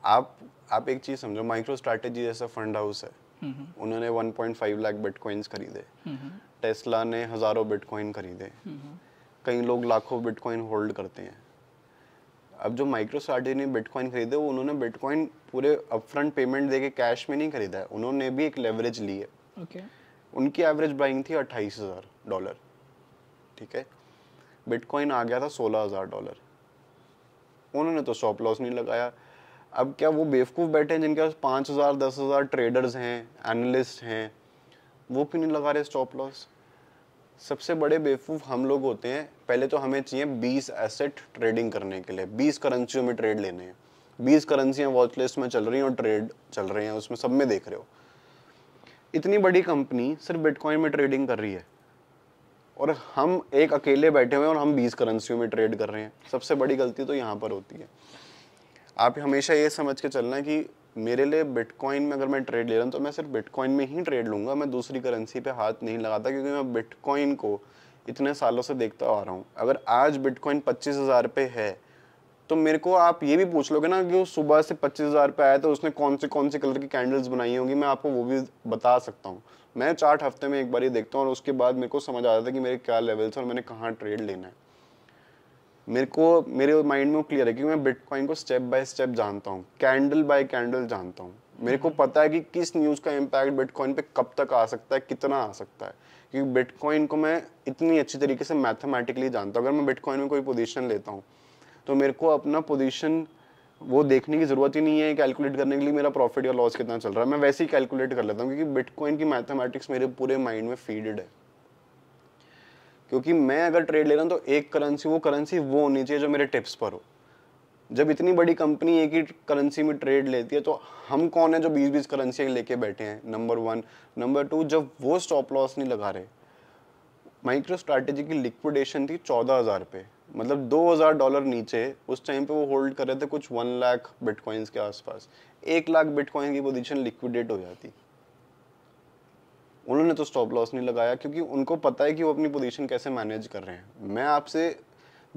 आप एक चीज़ समझो, माइक्रो स्ट्रैटेजी जैसा फंड हाउस है, उन्होंने 1.5 लाख बिटकॉइंस खरीदे, टेस्ला ने हज़ारों बिटकॉइन खरीदे, कई लोग लाखों बिटकॉइन होल्ड करते हैं। अब जो माइक्रो स्ट्रैटेजी ने बिटकॉइन खरीदे, वो उन्होंने बिटकॉइन पूरे अपफ्रंट पेमेंट देके कैश में नहीं खरीदा है, उन्होंने भी एक लेवरेज ली है। okay. उनकी एवरेज बाइंग थी $28,000, ठीक है? बिटकॉइन आ गया था $16,000, उन्होंने तो स्टॉप लॉस नहीं लगाया। अब क्या वो बेवकूफ़ बैठे हैं जिनके पास 5,000, 10,000 ट्रेडर्स हैं, एनालिस्ट हैं, वो क्यों नहीं लगा रहे स्टॉप लॉस? सबसे बड़े बेवकूफ़ हम लोग होते हैं। पहले तो हमें चाहिए 20 एसेट ट्रेडिंग करने के लिए, 20 करेंसियों में ट्रेड लेने हैं, 20 करेंसियाँ वॉच लिस्ट में चल रही हैं और ट्रेड चल रहे हैं, उसमें सब में देख रहे हो। इतनी बड़ी कंपनी सिर्फ बिटकॉइन में ट्रेडिंग कर रही है और हम एक अकेले बैठे हुए हैं और हम 20 करेंसियों में ट्रेड कर रहे हैं। सबसे बड़ी गलती तो यहाँ पर होती है। आप हमेशा ये समझ के चलना कि मेरे लिए बिटकॉइन में अगर मैं ट्रेड ले रहा हूँ तो मैं सिर्फ बिटकॉइन में ही ट्रेड लूँगा, मैं दूसरी करेंसी पे हाथ नहीं लगाता, क्योंकि मैं बिटकॉइन को इतने सालों से देखता आ रहा हूँ। अगर आज बिटकॉइन 25,000 पे है तो मेरे को आप ये भी पूछ लोगे ना कि वो सुबह से 25,000 पे आया तो उसने कौन से कलर की कैंडल्स बनाई होंगी, मैं आपको वो भी बता सकता हूँ। मैं चार्ट हफ्ते में एक बार ही देखता हूँ और उसके बाद मेरे को समझ आ जाता है कि मेरे क्या लेवल्स हैं और मैंने कहाँ ट्रेड लेना है। मेरे माइंड में क्लियर है कि मैं बिटकॉइन को स्टेप बाय स्टेप जानता हूँ, कैंडल बाय कैंडल जानता हूँ। मेरे को पता है कि किस न्यूज़ का इम्पैक्ट बिटकॉइन पे कब तक आ सकता है, कितना आ सकता है, क्योंकि बिटकॉइन को मैं इतनी अच्छी तरीके से मैथमेटिकली जानता हूँ। अगर मैं बिटकॉइन में कोई पोजीशन लेता हूँ तो मेरे को अपना पोजीशन वो देखने की ज़रूरत ही नहीं है कैलकुलेट करने के लिए मेरा प्रॉफिट या लॉस कितना चल रहा है, मैं वैसे ही कैलकुलेट कर लेता हूँ, क्योंकि बिटकॉइन की मैथमेटिक्स मेरे पूरे माइंड में फीडेड है। क्योंकि मैं अगर ट्रेड ले रहा हूँ तो एक करेंसी वो होनी चाहिए जो मेरे टिप्स पर हो। जब इतनी बड़ी कंपनी एक ही करेंसी में ट्रेड लेती है तो हम कौन है जो 20-20 करेंसी लेके बैठे हैं? नंबर 1। नंबर 2, जब वो स्टॉप लॉस नहीं लगा रहे। माइक्रो स्ट्रैटेजी की लिक्विडेशन थी 14,000 पे, मतलब $2,000 नीचे। उस टाइम पे वो होल्ड कर रहे थे कुछ 1 लाख बिटकॉइंस के आसपास, 1 लाख बिटकॉइन की पोजिशन लिक्विडेट हो जाती। उन्होंने तो स्टॉप लॉस नहीं लगाया क्योंकि उनको पता है कि वो अपनी पोजीशन कैसे मैनेज कर रहे हैं। मैं आपसे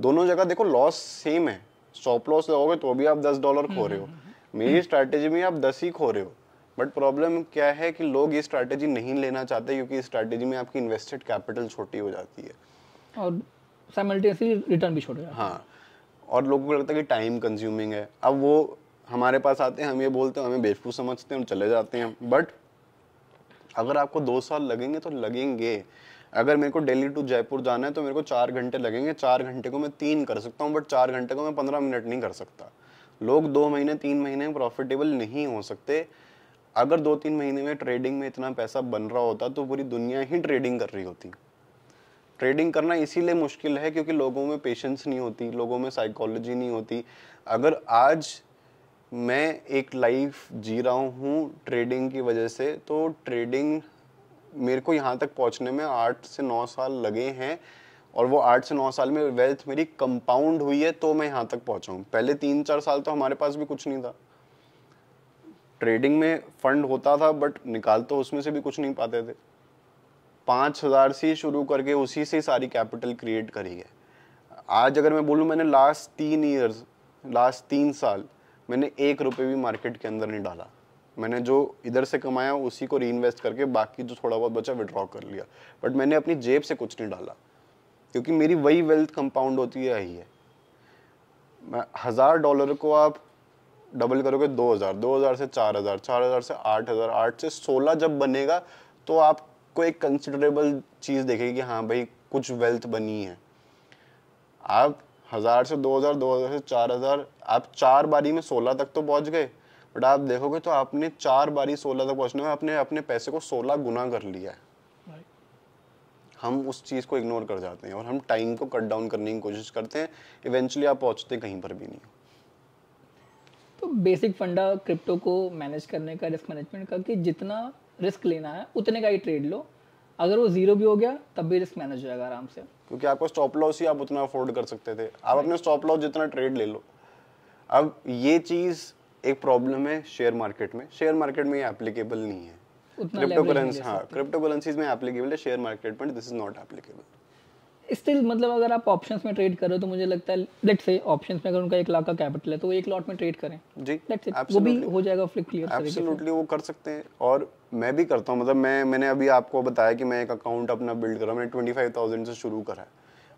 दोनों जगह देखो लॉस सेम है, स्टॉप लॉस लगाओगे तो भी आप $10 खो रहे हो, मेरी स्ट्रैटेजी में आप 10 ही खो रहे हो। बट प्रॉब्लम क्या है कि लोग ये स्ट्रैटेजी नहीं लेना चाहते क्योंकि इस स्ट्रैटेजी में आपकी इन्वेस्टेड कैपिटल छोटी हो जाती है और साइमल्टेनियसली रिटर्न भी छोड़ जाता है। हाँ, और लोगों को लगता है कि टाइम कंज्यूमिंग है। अब वो हमारे पास आते हैं, हम ये बोलते हैं, हमें बेवकूफ़ समझते हैं और चले जाते हैं। बट अगर आपको 2 साल लगेंगे तो लगेंगे। अगर मेरे को दिल्ली टू जयपुर जाना है तो मेरे को 4 घंटे लगेंगे, 4 घंटे को मैं 3 कर सकता हूँ, बट 4 घंटे को मैं 15 मिनट नहीं कर सकता। लोग 2 महीने 3 महीने में प्रॉफिटेबल नहीं हो सकते। अगर 2-3 महीने में ट्रेडिंग में इतना पैसा बन रहा होता तो पूरी दुनिया ही ट्रेडिंग कर रही होती। ट्रेडिंग करना इसीलिए मुश्किल है क्योंकि लोगों में पेशेंस नहीं होती, लोगों में साइकोलॉजी नहीं होती। अगर आज मैं एक लाइफ जी रहा हूँ ट्रेडिंग की वजह से, तो ट्रेडिंग मेरे को यहाँ तक पहुँचने में 8 से 9 साल लगे हैं और वो 8 से 9 साल में वेल्थ मेरी कंपाउंड हुई है तो मैं यहाँ तक पहुँचा हूँ। पहले 3-4 साल तो हमारे पास भी कुछ नहीं था, ट्रेडिंग में फंड होता था बट निकाल तो उसमें से भी कुछ नहीं पाते थे। 5,000 से शुरू करके उसी से सारी कैपिटल क्रिएट करी है। आज अगर मैं बोलूँ मैंने लास्ट 3 साल मैंने 1 रुपये भी मार्केट के अंदर नहीं डाला। मैंने जो इधर से कमाया उसी को रीइन्वेस्ट करके बाकी जो थोड़ा बहुत बचा विड्रॉ कर लिया, बट मैंने अपनी जेब से कुछ नहीं डाला क्योंकि मेरी वही वेल्थ कंपाउंड होती है ही है। $1,000 को आप डबल करोगे 2,000, 2,000 से 4,000, 4,000 से 8,000, 8 से 16 जब बनेगा तो आपको एक कंसिडरेबल चीज़ देखेगी कि हाँ भाई कुछ वेल्थ बनी है। आप 1,000 से 2,000, 2,000 से 4,000, आप 4 बारी में 16 तक तो पहुंच गए, बट आप देखोगे तो आपने 4 बारी 16 तक पहुंचने में अपने अपने पैसे को 16 गुना कर लिया है। हम उस चीज़ को इग्नोर कर जाते हैं और हम टाइम को कट डाउन करने की कोशिश करते हैं, इवेंचुअली आप पहुंचते कहीं पर भी नहीं हो। तो बेसिक फंडा क्रिप्टो को मैनेज करने का, रिस्क मैनेजमेंट का, कि जितना रिस्क लेना है उतने का ही ट्रेड लो। अगर वो 0 भी हो गया तब भी रिस्क मैनेज हो जाएगा आराम से, क्योंकि आपको स्टॉप लॉस ही आप उतना अफोर्ड कर सकते थे। आप अपने स्टॉप लॉस जितना ट्रेड ले लो। अब ये चीज़ एक प्रॉब्लम है शेयर मार्केट में। शेयर मार्केट में ये एप्लीकेबल नहीं है, क्रिप्टो करेंसी, हाँ क्रिप्टो करेंसीज में एप्लीकेबल है, शेयर मार्केट में this is not applicable. Still मतलब अगर आप ऑप्शंस में ट्रेड करो तो मुझे लगता है लेट्स से ऑप्शंस में अगर उनका 1 लाख का कैपिटल है तो 1 लॉट में ट्रेड करें जी, लेट्स से वो भी हो जाएगा फ्लिप क्लियर तरीके से। एब्सोल्युटली वो कर सकते हैं और मैं भी करता हूँ। मतलब मैंने अभी आपको बताया कि मैं एक अकाउंट अपना बिल्ड करा, मैंने 25,000 से शुरू करा।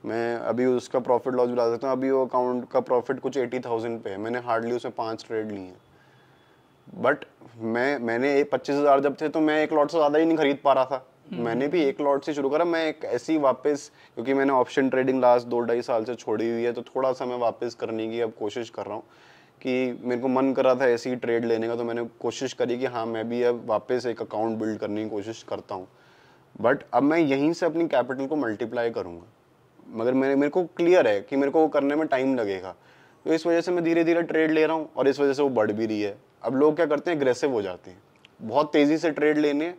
मैं अभी उसका प्रॉफिट लॉस भी ला सकता हूँ। अभी वो अकाउंट का प्रॉफिट कुछ 80,000 पे है, मैंने हार्डली उसमें 5 ट्रेड लिए हैं। बट मैंने 25,000 जब थे तो मैं 1 लॉट से ज़्यादा ही नहीं खरीद पा रहा था। मैंने भी 1 लॉट से शुरू करा। मैं एक ऐसी वापस, क्योंकि मैंने ऑप्शन ट्रेडिंग लास्ट 2-2.5 साल से छोड़ी हुई है, तो थोड़ा सा मैं वापस करने की अब कोशिश कर रहा हूँ कि मेरे को मन कर रहा था ऐसी ट्रेड लेने का, तो मैंने कोशिश करी कि हाँ मैं भी अब वापस एक अकाउंट बिल्ड करने की कोशिश करता हूँ। बट अब मैं यहीं से अपनी कैपिटल को मल्टीप्लाई करूँगा, मगर मेरे को क्लियर है कि मेरे को वो करने में टाइम लगेगा, तो इस वजह से मैं धीरे धीरे ट्रेड ले रहा हूँ और इस वजह से वो बढ़ भी रही है। अब लोग क्या करते हैं, एग्रेसिव हो जाते हैं, बहुत तेज़ी से ट्रेड लेने,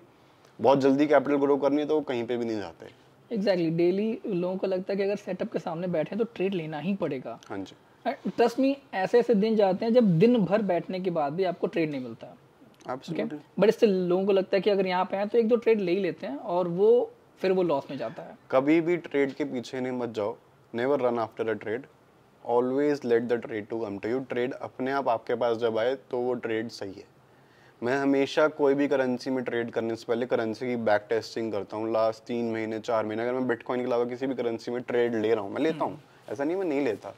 बहुत जल्दी कैपिटल ग्रो करनी है, तो वो कहीं पे भी नहीं जाते। एग्जैक्टली, डेली लोगों को लगता है कि अगर सेटअप के सामने बैठे तो ट्रेड लेना ही पड़ेगा। हाँ जी, ट्रस्ट मी, ऐसे ऐसे दिन जाते हैं जब दिन भर बैठने के बाद भी आपको ट्रेड नहीं मिलता। एब्सोल्युटली, बट इससे लोगों को लगता है कि अगर यहाँ पे हैं तो 1-2 ट्रेड ले ही लेते हैं और वो फिर वो लॉस में जाता है। कभी भी ट्रेड के पीछे नहीं मत जाओ। Never run after a trade, always let the trade to come to you. Trade अपने आप आपके पास जब आए तो वो ट्रेड सही है। मैं हमेशा कोई भी करेंसी में ट्रेड करने से पहले करेंसी की बैक टेस्टिंग करता हूँ। लास्ट 3-4 महीने अगर मैं बिटकॉइन के अलावा किसी भी करेंसी में ट्रेड ले रहा हूँ, मैं लेता हूँ, ऐसा नहीं मैं नहीं लेता,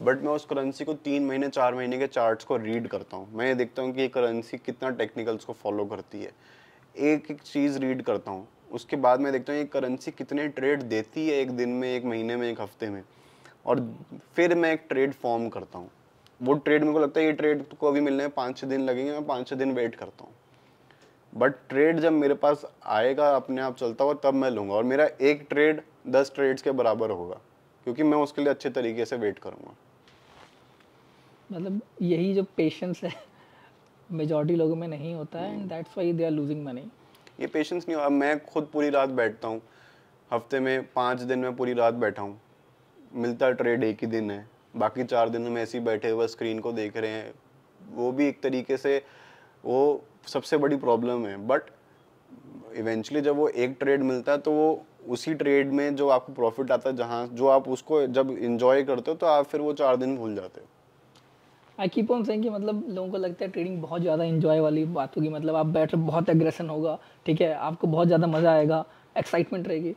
बट मैं उस करेंसी को 3-4 महीने के चार्ट्स को रीड करता हूँ। मैं ये देखता हूँ कि ये करेंसी कितना टेक्निकल्स को फॉलो करती है, एक चीज़ रीड करता हूँ। उसके बाद मैं देखता हूँ ये करेंसी कितने ट्रेड देती है एक दिन में, एक महीने में, एक हफ्ते में, और फिर मैं एक ट्रेड फॉर्म करता हूँ। वो ट्रेड मेरे को लगता है ये ट्रेड को अभी मिलने में 5-6 दिन लगेंगे, मैं 5-6 दिन वेट करता हूँ, बट ट्रेड जब मेरे पास आएगा अपने आप चलता हुआ तब मैं लूँगा, और मेरा एक ट्रेड 10 ट्रेड्स के बराबर होगा क्योंकि मैं उसके लिए अच्छे तरीके से वेट करूँगा। मतलब यही जो पेशेंस है मेजॉरिटी लोगों में नहीं होता है, and that's why they are losing money. ये पेशेंस नहीं। अब मैं खुद पूरी रात बैठता हूँ, हफ्ते में 5 दिन में पूरी रात बैठा हूँ, मिलता ट्रेड एक ही दिन है, बाकी 4 दिनों में ऐसे ही बैठे हुए स्क्रीन को देख रहे हैं। वो भी एक तरीके से वो सबसे बड़ी प्रॉब्लम है, बट इवेंचुअली जब वो एक ट्रेड मिलता है तो वो उसी ट्रेड में जो आपको प्रॉफिट आता है, जहाँ जो आप उसको जब इंजॉय करते हो तो आप फिर वो 4 दिन भूल जाते हो। आई कीप ऑन सेइंग कि मतलब लोगों को लगता है ट्रेडिंग बहुत ज़्यादा इंजॉय वाली बात होगी, मतलब आप बैठ बहुत एग्रेशन होगा, ठीक है, आपको बहुत ज़्यादा मज़ा आएगा, एक्साइटमेंट रहेगी,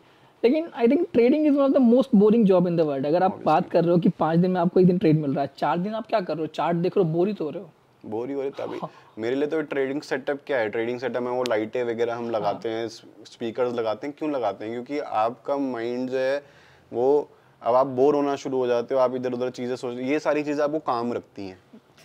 लेकिन I think trading is one of the most boring job in the world. अगर आप बात कर रहे हो कि 5 दिन में आपको 1 दिन ट्रेड मिल रहा है, 4 दिन आप क्या कर रहे हो, चार्ट देख रहे हो, बोर ही तो हो रहे हो। बोर ही हो रहे तभी। मेरे लिए तो ट्रेडिंग सेटअप क्या है, ट्रेडिंग सेटअप में वो लाइटें वगैरह हम लगाते हैं, स्पीकर्स लगाते हैं। क्यों लगाते हैं? क्योंकि आपका माइंड जो है वो, अब आप बोर होना शुरू हो जाते हो, आप इधर उधर चीज़ें सोच, ये सारी चीज़ें आपको काम रखती हैं।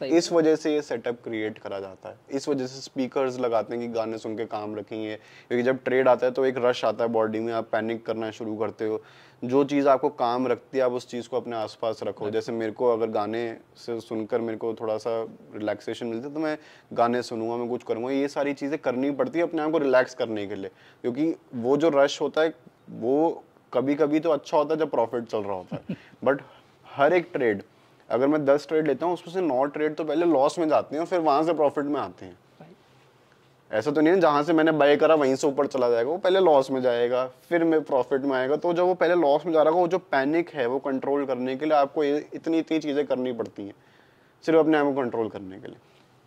इस वजह से ये सेटअप क्रिएट करा जाता है, इस वजह से स्पीकर्स लगाते हैं कि गाने सुन के काम रखेंगे, क्योंकि जब ट्रेड आता है तो एक रश आता है बॉडी में, आप पैनिक करना शुरू करते हो। जो चीज़ आपको काम रखती है आप उस चीज़ को अपने आसपास रखो। जैसे मेरे को अगर गाने से सुनकर मेरे को थोड़ा सा रिलैक्सेशन मिलता है तो मैं गाने सुनूंगा, मैं कुछ करूँगा, ये सारी चीज़ें करनी पड़ती है अपने आप को रिलैक्स करने के लिए, क्योंकि वो जो रश होता है वो कभी कभी तो अच्छा होता है जब प्रॉफिट चल रहा होता है, बट हर एक ट्रेड, अगर मैं 10 ट्रेड लेता हूँ उसमें से 9 ट्रेड तो पहले लॉस में जाते हैं और फिर वहाँ से प्रॉफिट में आते हैं। ऐसा तो नहीं है जहाँ से मैंने बाय करा वहीं से ऊपर चला जाएगा, वो पहले लॉस में जाएगा फिर मैं प्रॉफिट में आएगा। तो जब वो पहले लॉस में जा रहा है वो जो पैनिक है वो कंट्रोल करने के लिए आपको इतनी इतनी चीज़ें करनी पड़ती हैं सिर्फ अपने आप को कंट्रोल करने के लिए।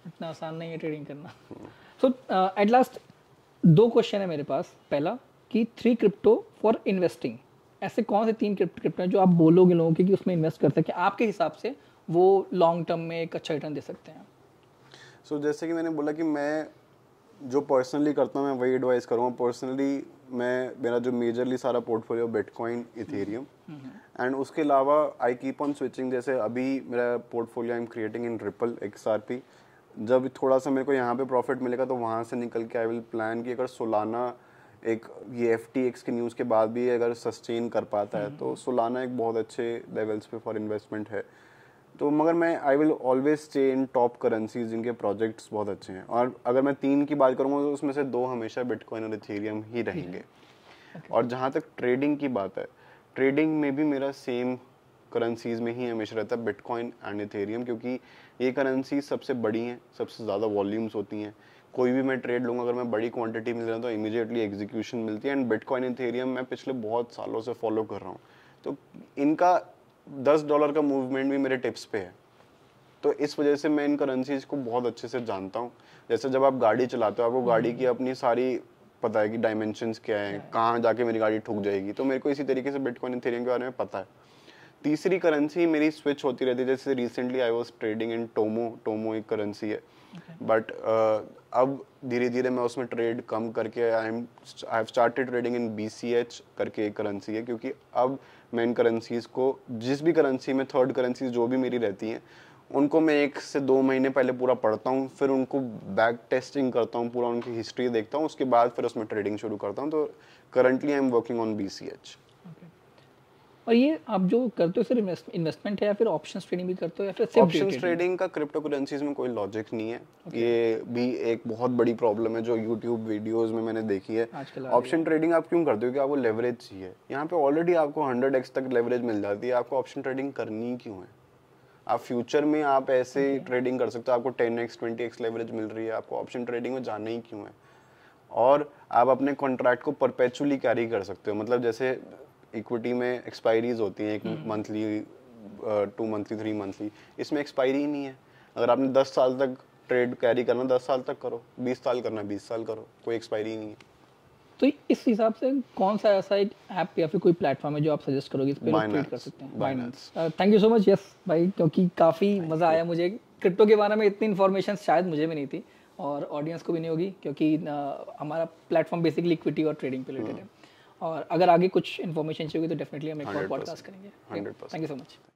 इतना आसान नहीं है ट्रेडिंग करना। सो एट लास्ट दो क्वेश्चन है मेरे पास। पहला कि 3 क्रिप्टो फॉर इन्वेस्टिंग, ऐसे कौन से 3 क्रिप्टो हैं जो आप बोलोगे लोगों के कि उसमें इन्वेस्ट कर सकते हैं, आपके हिसाब से वो लॉन्ग टर्म में एक अच्छा रिटर्न दे सकते हैं? सो जैसे कि मैंने बोला कि मैं जो पर्सनली करता हूँ मैं वही एडवाइस करूँगा। पर्सनली मैं मेरा जो मेजरली सारा पोर्टफोलियो बिटकॉइन, इथेरियम एंड उसके अलावा आई कीप ऑन स्विचिंग। जैसे अभी मेरा portfolio I am creating in Ripple XRP। जब थोड़ा सा मेरे को यहाँ पे प्रॉफिट मिलेगा तो वहाँ से निकल के आई विल प्लान कि अगर सोलाना एक ये FTX की न्यूज़ के बाद भी अगर सस्टेन कर पाता है तो सोलाना एक बहुत अच्छे लेवल्स पे फॉर इन्वेस्टमेंट है। तो मगर मैं I will always stay in top currencies जिनके प्रोजेक्ट्स बहुत अच्छे हैं। और अगर मैं 3 की बात करूँगा तो उसमें से 2 हमेशा बिटकॉइन और इथेरियम ही रहेंगे। और जहाँ तक ट्रेडिंग की बात है, ट्रेडिंग में भी मेरा सेम करेंसीज में ही हमेशा रहता है, बिटकॉइन एंड इथेरियम, क्योंकि ये करेंसीज सबसे बड़ी हैं, सबसे ज़्यादा वॉल्यूम्स होती हैं। कोई भी मैं ट्रेड लूँगा अगर मैं बड़ी क्वांटिटी मिल रहा हूँ तो इमीडिएटली एग्जीक्यूशन मिलती है। एंड बिटकॉइन इथेरियम मैं पिछले बहुत सालों से फॉलो कर रहा हूँ, तो इनका $10 का मूवमेंट भी मेरे टिप्स पे है, तो इस वजह से मैं इन करेंसीज़ को बहुत अच्छे से जानता हूँ। जैसे जब आप गाड़ी चलाते हो आपको गाड़ी की अपनी सारी पता है कि डायमेंशंस क्या हैं, कहाँ जाके मेरी गाड़ी ठुक जाएगी, तो मेरे को इसी तरीके से बिटकॉइन इथेरियम के बारे में पता है। तीसरी करेंसी मेरी स्विच होती रहती है। जैसे recently I was trading in Tomo एक करेंसी है, बट अब धीरे धीरे मैं उसमें ट्रेड कम करके I have started trading in BCH करके एक करेंसी है, क्योंकि अब मैं इन करेंसीज़ को जिस भी करेंसी में थर्ड करेंसी जो भी मेरी रहती हैं उनको मैं 1 से 2 महीने पहले पूरा पढ़ता हूँ, फिर उनको बैक टेस्टिंग करता हूँ, पूरा उनकी हिस्ट्री देखता हूँ, उसके बाद फिर उसमें ट्रेडिंग शुरू करता हूँ। तो currently I am working on BCH। और ये आप जो करते हो सिर्फ इन्वेस्टमेंट है या फिर ऑप्शंस ट्रेडिंग भी करते हो या फिर ऑप्शंस ट्रेडिंग का क्रिप्टो करेंसीज में कोई लॉजिक नहीं है। ये भी एक बहुत बड़ी प्रॉब्लम है जो यूट्यूब वीडियोस में मैंने देखी है। ऑप्शन ट्रेडिंग आप क्यों करते हो कि आपको लेवरेज चाहिए, यहाँ पे ऑलरेडी आपको 100x तक लेवरेज मिल जाती है, आपको ऑप्शन ट्रेडिंग करनी क्यों है? आप फ्यूचर में आप ऐसे ट्रेडिंग कर सकते हो, आपको 10x 20x लेवरेज मिल रही है, आपको ऑप्शन ट्रेडिंग में जाना ही क्यों है? और आप अपने कॉन्ट्रैक्ट को परपेचुअली कैरी कर सकते हो, मतलब जैसे इक्विटी में एक्सपायरीज होती हैं, एक मंथली, 2 मंथली, 3 मंथली, इसमें एक्सपायरी ही नहीं है। अगर आपने 10 साल तक ट्रेड कैरी करना 10 साल तक करो, 20 साल करना 20 साल करो, कोई एक्सपायरी नहीं है। तो इस हिसाब से कौन सा ऐसा एक ऐप या फिर कोई प्लेटफॉर्म है जो आप सजेस्ट करोगे इस पे ट्रेड कर सकते हैं? Binance. Thank you so much yes भाई, क्योंकि काफ़ी मज़ा आया मुझे क्रिप्टो के बारे में, इतनी इन्फॉर्मेशन शायद मुझे भी नहीं थी और ऑडियंस को भी नहीं होगी, क्योंकि हमारा प्लेटफॉर्म बेसिकली इक्विटी और ट्रेडिंग पे रिलेटेड है। और अगर आगे कुछ इन्फॉर्मेशन चाहिए तो डेफिनेटली हम एक और पॉडकास्ट करेंगे। Thank you so much.